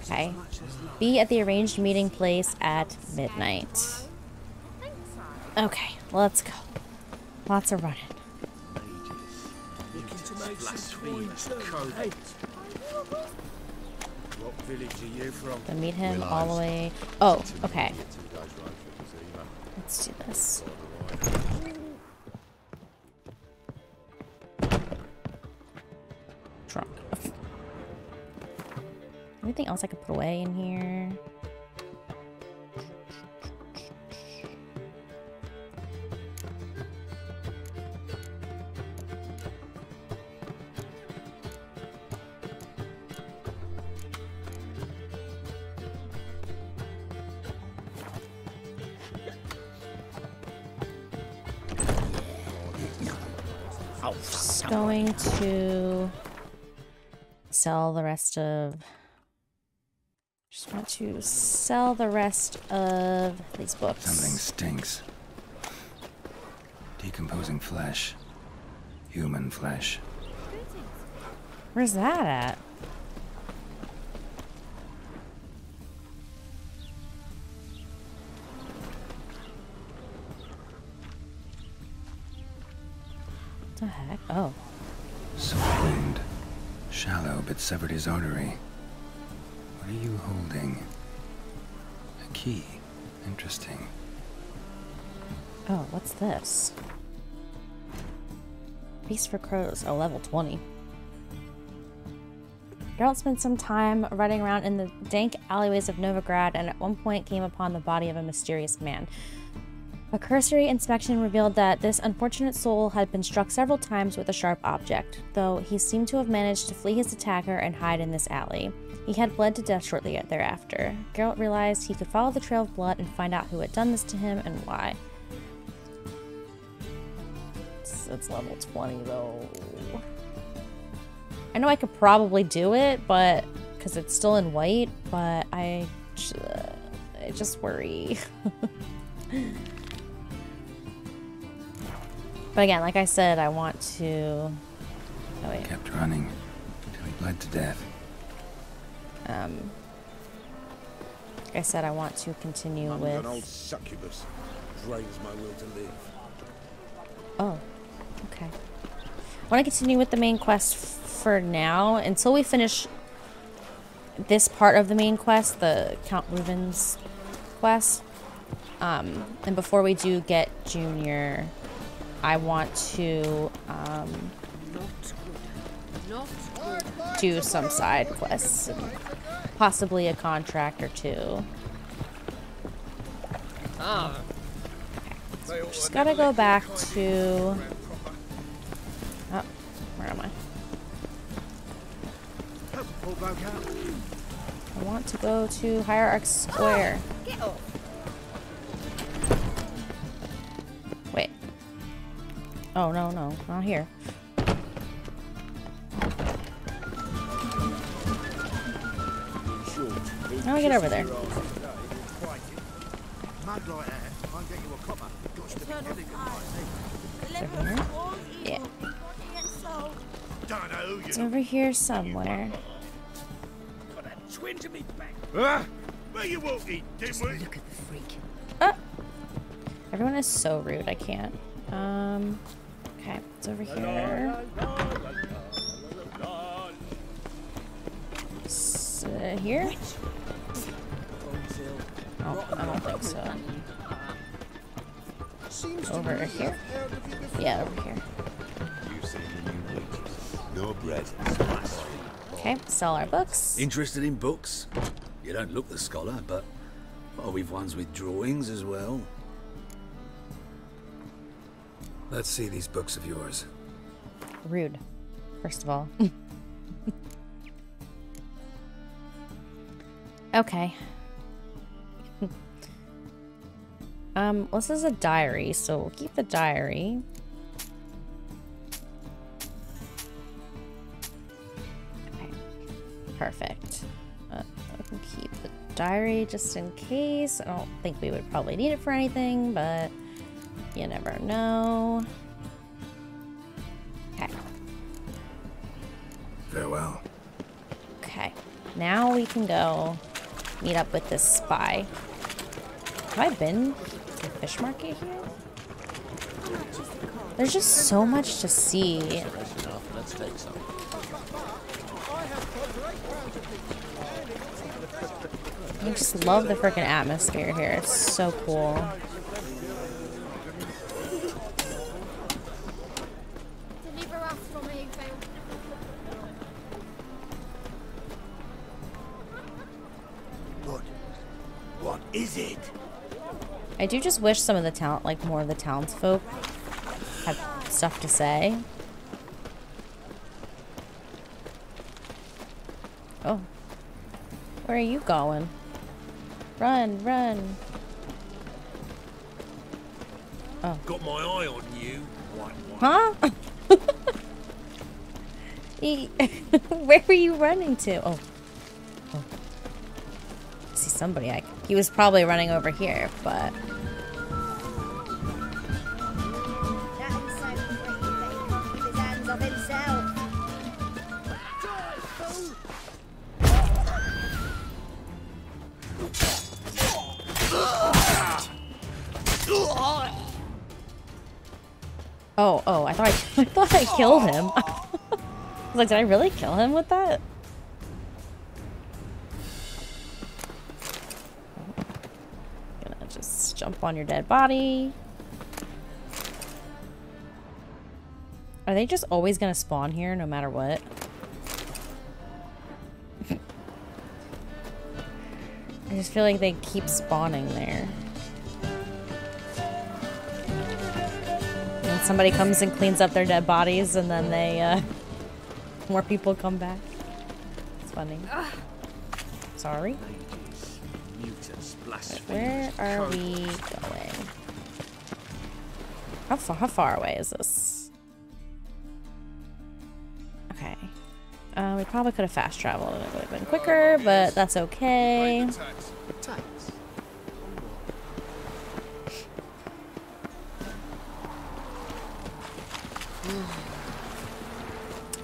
Okay. Be at the arranged meeting place at midnight. Okay, let's go. Lots of running. What village are you from? Then meet him all the way. Oh, okay. Let's do this. Drunk. Anything else I could put away in here? Going to sell the rest of these books. Something stinks. Decomposing flesh. Human flesh. Where's that at? What the heck? Oh. So wound. Shallow, but severed his artery. What are you holding? A key. Interesting. Oh, what's this? Feast for Crows. Oh, level 20. Geralt spent some time running around in the dank alleyways of Novigrad and at one point came upon the body of a mysterious man. A cursory inspection revealed that this unfortunate soul had been struck several times with a sharp object, though he seemed to have managed to flee his attacker and hide in this alley. He had bled to death shortly thereafter. Geralt realized he could follow the trail of blood and find out who had done this to him and why. It's level 20 though. I know I could probably do it, but because it's still in white, but I just worry. But again, like I said, I want to. Oh, wait. Kept running until he bled to death. Like I said, I want to continue with. An old succubus drains my will to live. Oh, okay. I want to continue with the main quest for now until we finish this part of the main quest, the Count Reuben's quest. And before we do get Junior, I want to do some side quests, and possibly a contract or two. Ah. So I'm just gotta go back to... Oh, where am I? I want to go to Hierarch Square. Wait. Oh, no, no. Not here. Now we get over there. Yeah. It's over here somewhere. Everyone is so rude, I can't. Okay, it's over here. It's, here? Oh, I don't think so. Over here? Yeah, over here. Okay, sell our books. Interested in books? You don't look the scholar, but well, we've ones with drawings as well. Let's see these books of yours. Rude, first of all. Okay. Well, this is a diary, so we'll keep the diary. Okay, perfect. I can keep the diary just in case. I don't think we would probably need it for anything, but you never know. Okay. Farewell. Okay, now we can go meet up with this spy. Have I been to the fish market here? There's just so much to see. I just love the freaking atmosphere here. It's so cool. What is it? I do just wish some of the town, like more of the townsfolk, had stuff to say. Oh, where are you going? Run, run! Oh, got my eye on you. Huh? Where were you running to? Oh, oh. I see somebody. He was probably running over here, but. Oh, oh! I thought I killed him. I was like, did I really kill him with that? I'm gonna just jump on your dead body. Are they just always gonna spawn here, no matter what? I just feel like they keep spawning there. somebody comes and cleans up their dead bodies, and then they, more people come back. It's funny. Sorry. But where are we going? How far away is this? Okay. We probably could have fast traveled and it would have been quicker, but that's okay.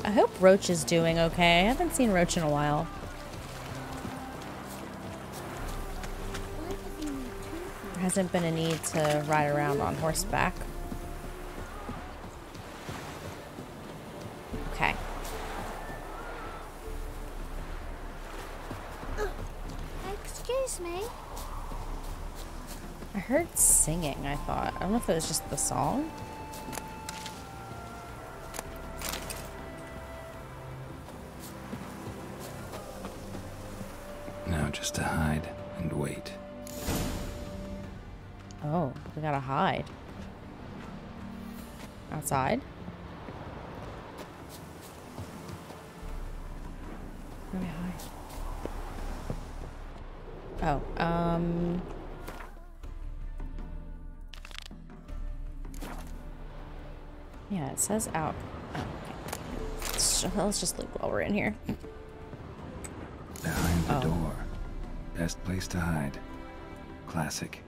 I hope Roach is doing okay. I haven't seen Roach in a while. There hasn't been a need to ride around on horseback. Okay. Excuse me. I heard singing, I thought. I don't know if it was just the song. Now just to hide and wait. Oh, we gotta hide. Outside? Where do we hide? Oh, yeah, it says out. Oh, okay. So let's just look while we're in here. Behind the door. Best place to hide. Classic.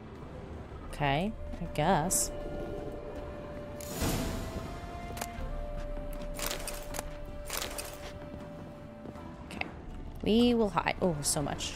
Okay, I guess. Okay. We will hide. Oh, so much.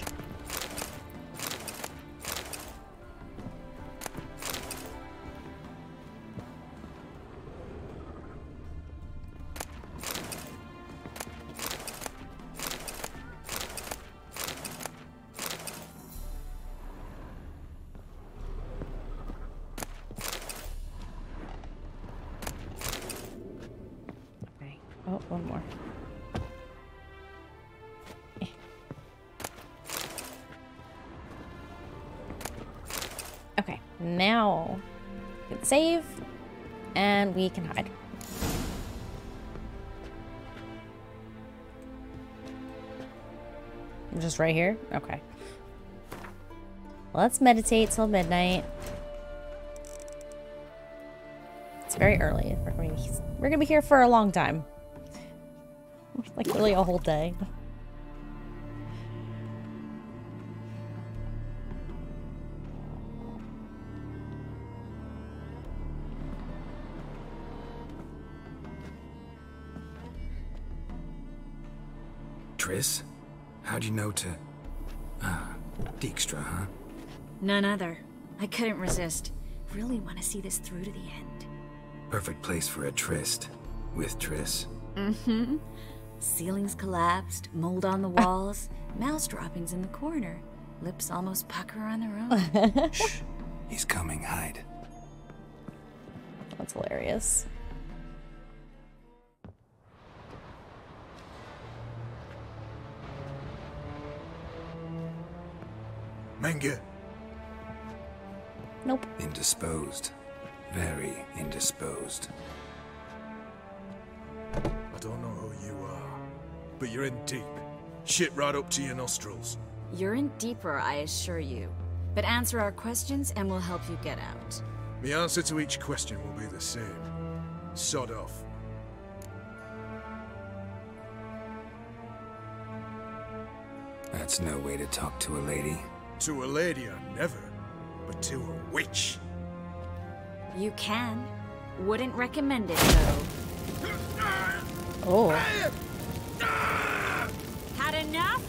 Save, and we can hide. Just right here? Okay. Let's meditate till midnight. It's very early. We're gonna be here for a long time. Like really a whole day. Triss? How'd you know to... Ah, Dijkstra, huh? None other. I couldn't resist. Really want to see this through to the end. Perfect place for a tryst. With Triss. Mm-hmm. Ceilings collapsed, mold on the walls, mouse droppings in the corner. Lips almost pucker on their own. Shh. He's coming, hide. That's hilarious. Menge. Nope. Indisposed. Very indisposed. I don't know who you are, but you're in deep. Shit right up to your nostrils. You're in deeper, I assure you. But answer our questions and we'll help you get out. The answer to each question will be the same. Sod off. That's no way to talk to a lady. To a lady, I never, but to a witch. You can. Wouldn't recommend it, though. Oh. Had enough?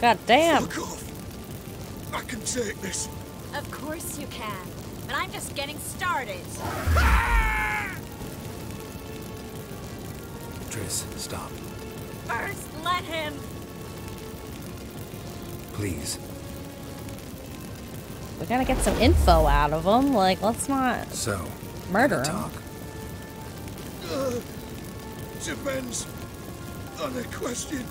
God damn. Fuck off. I can take this. Of course you can, but I'm just getting started. Triss, stop. First, let him. Please. We gotta get some info out of them. Like, let's not murder him. Depends on the question.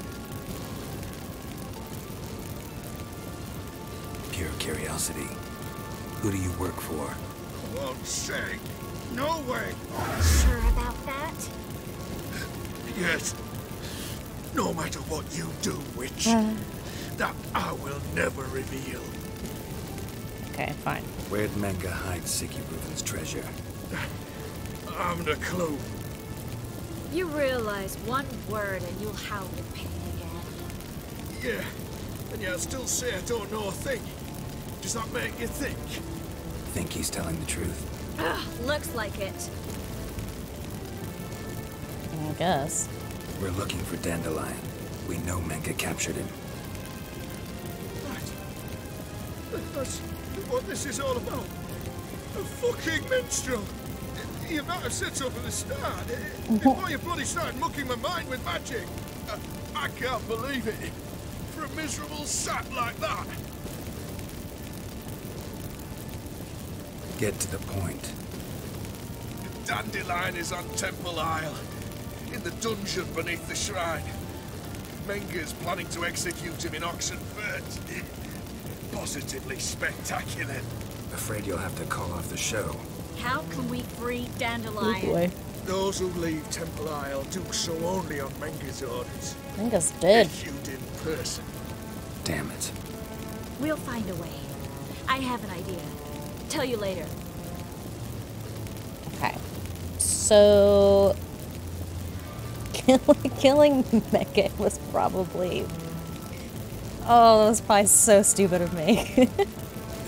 Pure curiosity. Who do you work for? I won't say. No way! Sure about that? Yes. No matter what you do, witch, that I will never reveal. Okay, fine. Where'd Menge hide Sigurð's treasure? I haven't a clue. You realize one word and you'll howl in pain again. Yeah, and yet still say I don't know a thing. Does that make you think? Think he's telling the truth? Ugh, looks like it. I guess. We're looking for Dandelion. We know Menge captured him. That's what this is all about. A fucking minstrel. You might have said so from the start. Before you bloody started mucking my mind with magic. I can't believe it. For a miserable sap like that. Get to the point. Dandelion is on Temple Isle. In the dungeon beneath the shrine. Menge's planning to execute him in Oxenfurt. Positively spectacular. Afraid you'll have to call off the show. How can we free Dandelion? Oh boy. Those who leave Temple Isle do so only on Menge's orders. Menge's dead. Issued in person. Damn it. We'll find a way. I have an idea. Tell you later. Okay. So killing Menge was probably... Oh, that was probably so stupid of me.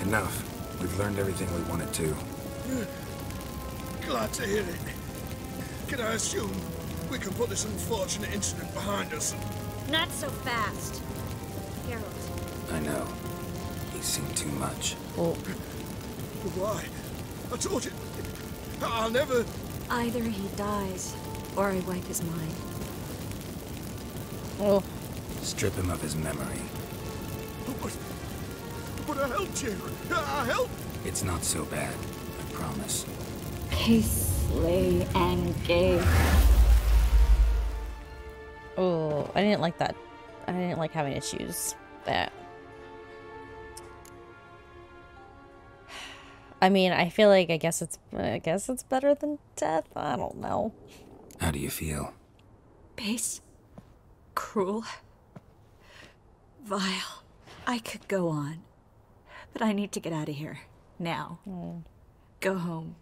Enough. We've learned everything we wanted to. Glad to hear it. Can I assume we can put this unfortunate incident behind us? Not so fast. Geralt. I know. He's seen too much. Oh. But why? I told you. I'll never... Either he dies, or I wipe his mind. Oh. Strip him of his memory. But I helped you. I helped. It's not so bad. I promise. Paisley and gay. Oh, I didn't like that. I didn't like having to choose that. I mean, I feel like I guess it's better than death. I don't know. How do you feel? Base, cruel. Vile. I could go on, but I need to get out of here now. Go home,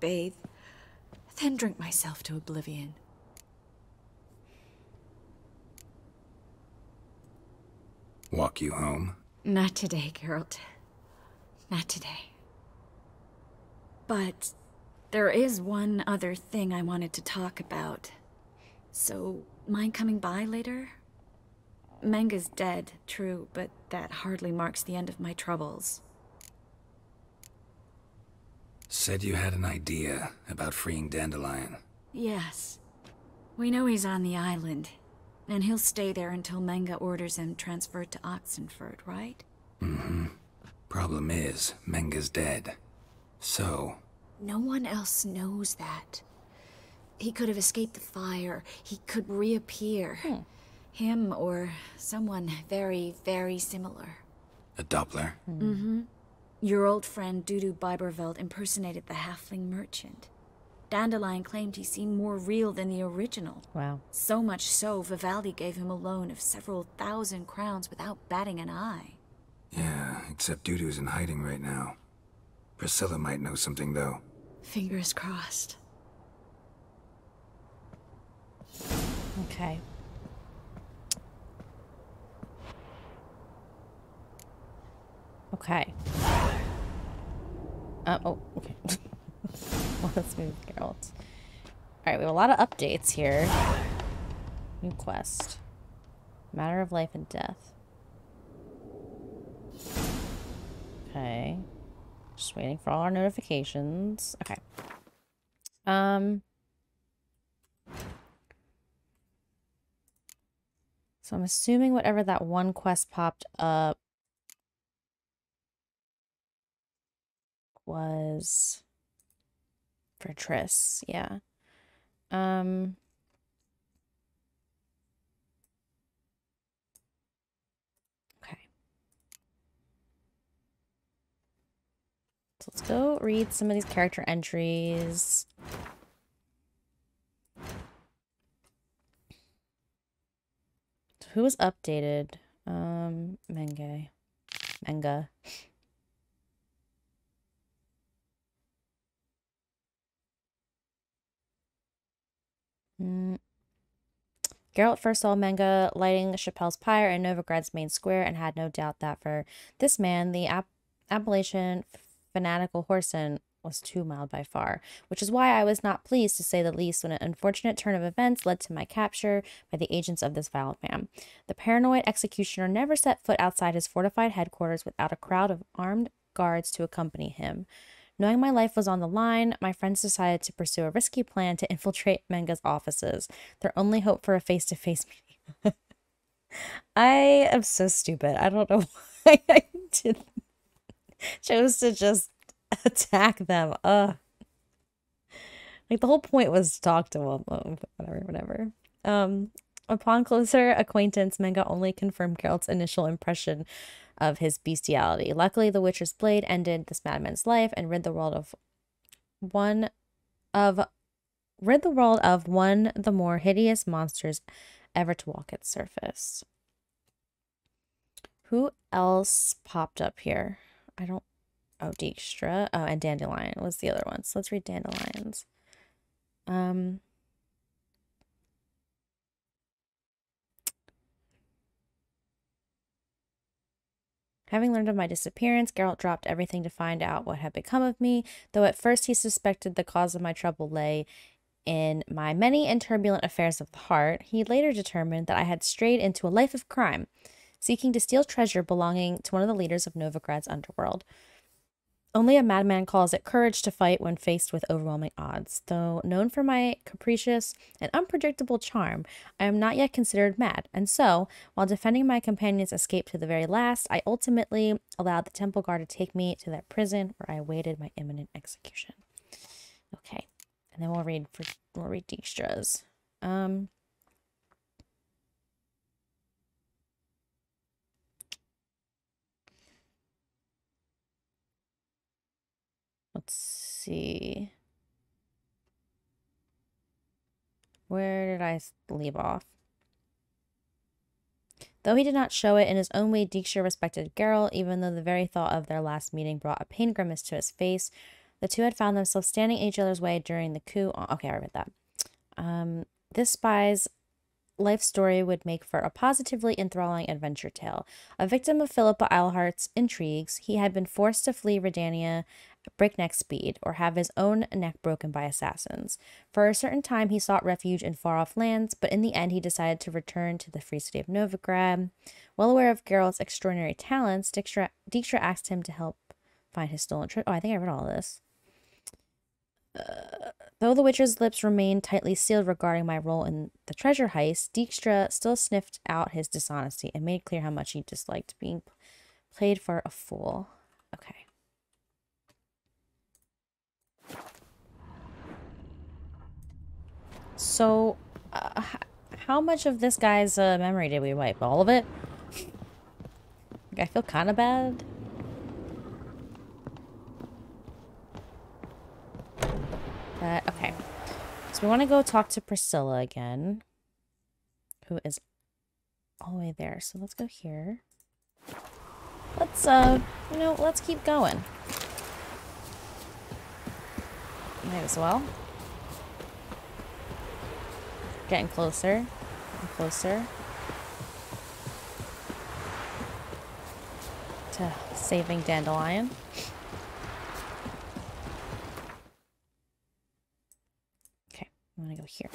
bathe, then drink myself to oblivion. Walk you home? Not today, Geralt. Not today. But there is one other thing I wanted to talk about. So, mind coming by later? Menge's dead, true, but that hardly marks the end of my troubles. Said you had an idea about freeing Dandelion. Yes. We know he's on the island, and he'll stay there until Menge orders him transferred to Oxenford, right? Mm-hmm. Problem is, Menge's dead. So... No one else knows that. He could have escaped the fire. He could reappear. Him or someone very, very similar. A Doppler? Mm-hmm. Your old friend Dainty Biberveldt impersonated the halfling merchant. Dandelion claimed he seemed more real than the original. Wow. So much so, Vivaldi gave him a loan of several thousand crowns without batting an eye. Yeah, except Dudu's in hiding right now. Priscilla might know something, though. Fingers crossed. Okay. Okay. Oh, okay. Well, let's move, Geralt. Alright, we have a lot of updates here. New quest. Matter of life and death. Okay. Just waiting for all our notifications. Okay. So I'm assuming whatever that one quest popped up was for Triss, yeah. Okay. So Let's go read some of these character entries. So who was updated? Menge. Geralt first saw Menge lighting Chappelle's pyre in Novigrad's main square and had no doubt that for this man, the appellation fanatical Whoreson was too mild by far, which is why I was not pleased to say the least when an unfortunate turn of events led to my capture by the agents of this violent man. The paranoid executioner never set foot outside his fortified headquarters without a crowd of armed guards to accompany him. Knowing my life was on the line, my friends decided to pursue a risky plan to infiltrate Menge's offices, their only hope for a face-to-face meeting. I am so stupid. I don't know why I chose to just attack them. Like, the whole point was to talk to them. Whatever. Upon closer acquaintance, Menge only confirmed Geralt's initial impression of his bestiality. Luckily, the Witcher's blade ended this madman's life and rid the world of one of the more hideous monsters ever to walk its surface. Who else popped up here? Dijkstra. Oh, and Dandelion was the other one. So let's read Dandelion's. Having learned of my disappearance, Geralt dropped everything to find out what had become of me, though at first he suspected the cause of my trouble lay in my many and turbulent affairs of the heart. He later determined that I had strayed into a life of crime, seeking to steal treasure belonging to one of the leaders of Novigrad's underworld. Only a madman calls it courage to fight when faced with overwhelming odds. Though known for my capricious and unpredictable charm, I am not yet considered mad, and so, while defending my companion's escape to the very last, I ultimately allowed the temple guard to take me to that prison where I awaited my imminent execution. Okay, and then we'll read Dijkstra's. Let's see. Where did I leave off? Though he did not show it in his own way, Dijkstra respected Geralt, even though the very thought of their last meeting brought a pain grimace to his face. The two had found themselves standing in each other's way during the coup. Okay, I read that. This spy's life story would make for a positively enthralling adventure tale. A victim of Philippa Eilhart's intrigues, he had been forced to flee Redania at breakneck speed or have his own neck broken by assassins. For a certain time, he sought refuge in far-off lands, but in the end, he decided to return to the free city of Novigrad. Well aware of Geralt's extraordinary talents, Dijkstra asked him to help find his stolen treasure. Oh, I think I read all of this. Though the Witcher's lips remained tightly sealed regarding my role in the treasure heist, Dijkstra still sniffed out his dishonesty and made clear how much he disliked being played for a fool. Okay. So, how much of this guy's memory did we wipe? All of it? I feel kind of bad. But, okay, so we want to go talk to Priscilla again, who is all the way there. So let's go here. Let's, let's keep going. Might as well. Getting closer and closer to saving Dandelion. I'm gonna go here.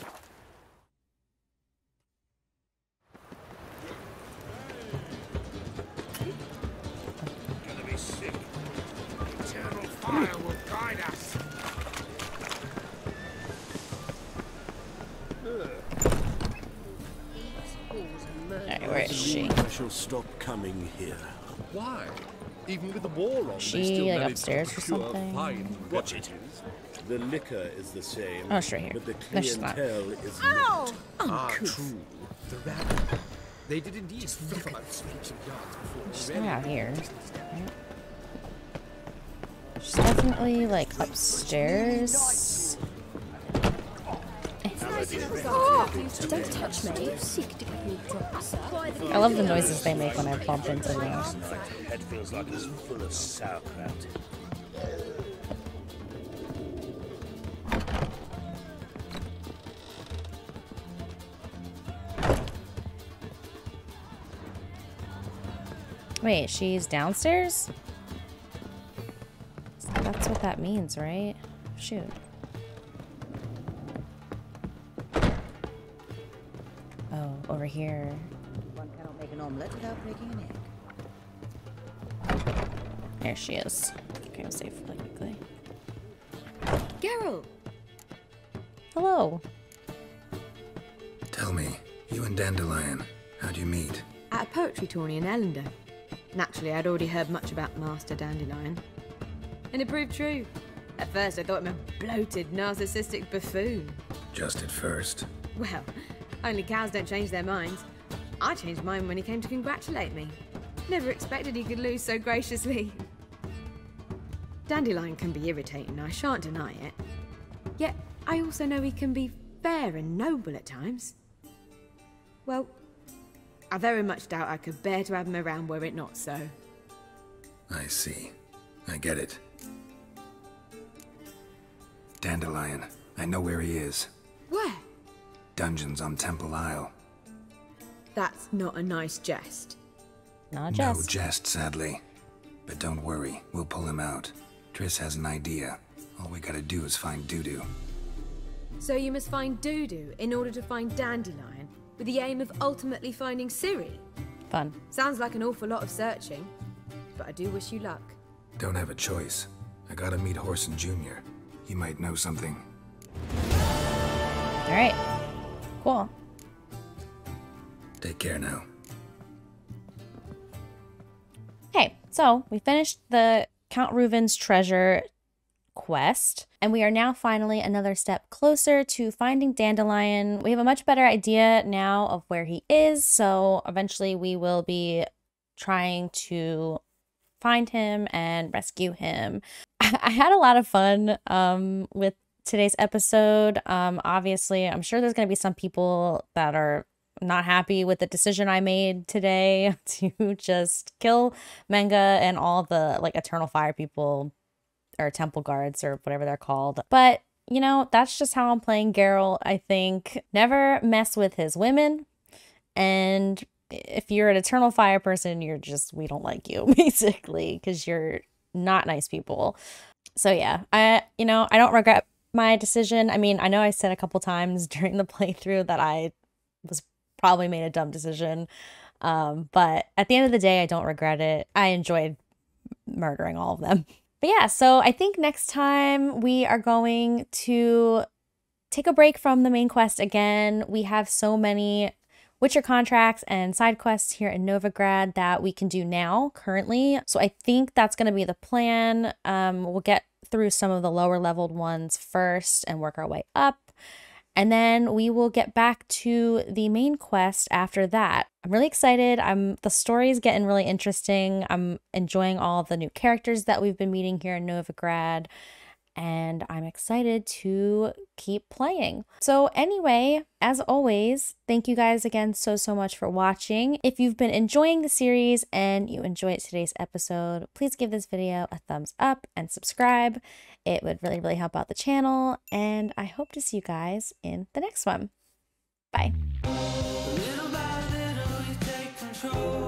Gonna be sick. Eternal fire will guide us. Alright, where is she? I shall stop coming here. Why? Even with the war on, she like upstairs or something. Watch it. The liquor is the same, oh, sure, but the clientele is not. Ah, true. The rabble. They did indeed suffer about 3 yards before. She's not out here. Right? There's definitely, like, upstairs. Don't touch me. I love the noises they make when I bump into them. Head feels like it's full of sauerkraut. Wait, she's downstairs? So that's what that means, right? Shoot. Oh, over here. One cannot make an omelet without breaking an egg. There she is. Okay, I'll save really quickly. Geralt! Hello. Tell me, you and Dandelion, how'd you meet? At a poetry tourney in Ellendale. Naturally, I'd already heard much about Master Dandelion. And it proved true. At first, I thought him a bloated, narcissistic buffoon. Just at first? Well, only cows don't change their minds. I changed mine when he came to congratulate me. Never expected he could lose so graciously. Dandelion can be irritating, I shan't deny it. Yet, I also know he can be fair and noble at times. Well, I very much doubt I could bear to have him around were it not so. I see. I get it. Dandelion, I know where he is. Where? Dungeons on Temple Isle. That's not a nice jest. Not a jest. No jest, sadly. But don't worry, we'll pull him out. Triss has an idea. All we gotta do is find Dudu. So you must find Dudu in order to find Dandelion? With the aim of ultimately finding Ciri. Fun. Sounds like an awful lot of searching, but I do wish you luck. Don't have a choice. I gotta meet Whoreson Jr. He might know something. All right. Cool. Take care now. Okay, so we finished the Count Reuven's treasure quest, and we are now finally another step closer to finding Dandelion. We have a much better idea now of where he is, so eventually we will be trying to find him and rescue him. I had a lot of fun with today's episode. Obviously, I'm sure there's going to be some people that are not happy with the decision I made today to just kill Menge and all the, like, Eternal Fire people, or temple guards, or whatever they're called. But, you know, that's just how I'm playing Geralt, I think. Never mess with his women. And if you're an Eternal Fire person, you're just, we don't like you, basically, because you're not nice people. So yeah, you know, I don't regret my decision. I mean, I know I said a couple times during the playthrough that I was probably made a dumb decision. But at the end of the day, I don't regret it. I enjoyed murdering all of them. But yeah, so I think next time we are going to take a break from the main quest again. We have so many Witcher contracts and side quests here in Novigrad that we can do now, currently. So I think that's going to be the plan. We'll get through some of the lower leveled ones first and work our way up. And then we will get back to the main quest after that. I'm really excited. The story's getting really interesting. I'm enjoying all the new characters that we've been meeting here in Novigrad, and I'm excited to keep playing. So anyway, as always, thank you guys again so much for watching. If you've been enjoying the series and you enjoyed today's episode, please give this video a thumbs up and subscribe. It would really help out the channel, and I hope to see you guys in the next one. Bye. Little by little, we take control.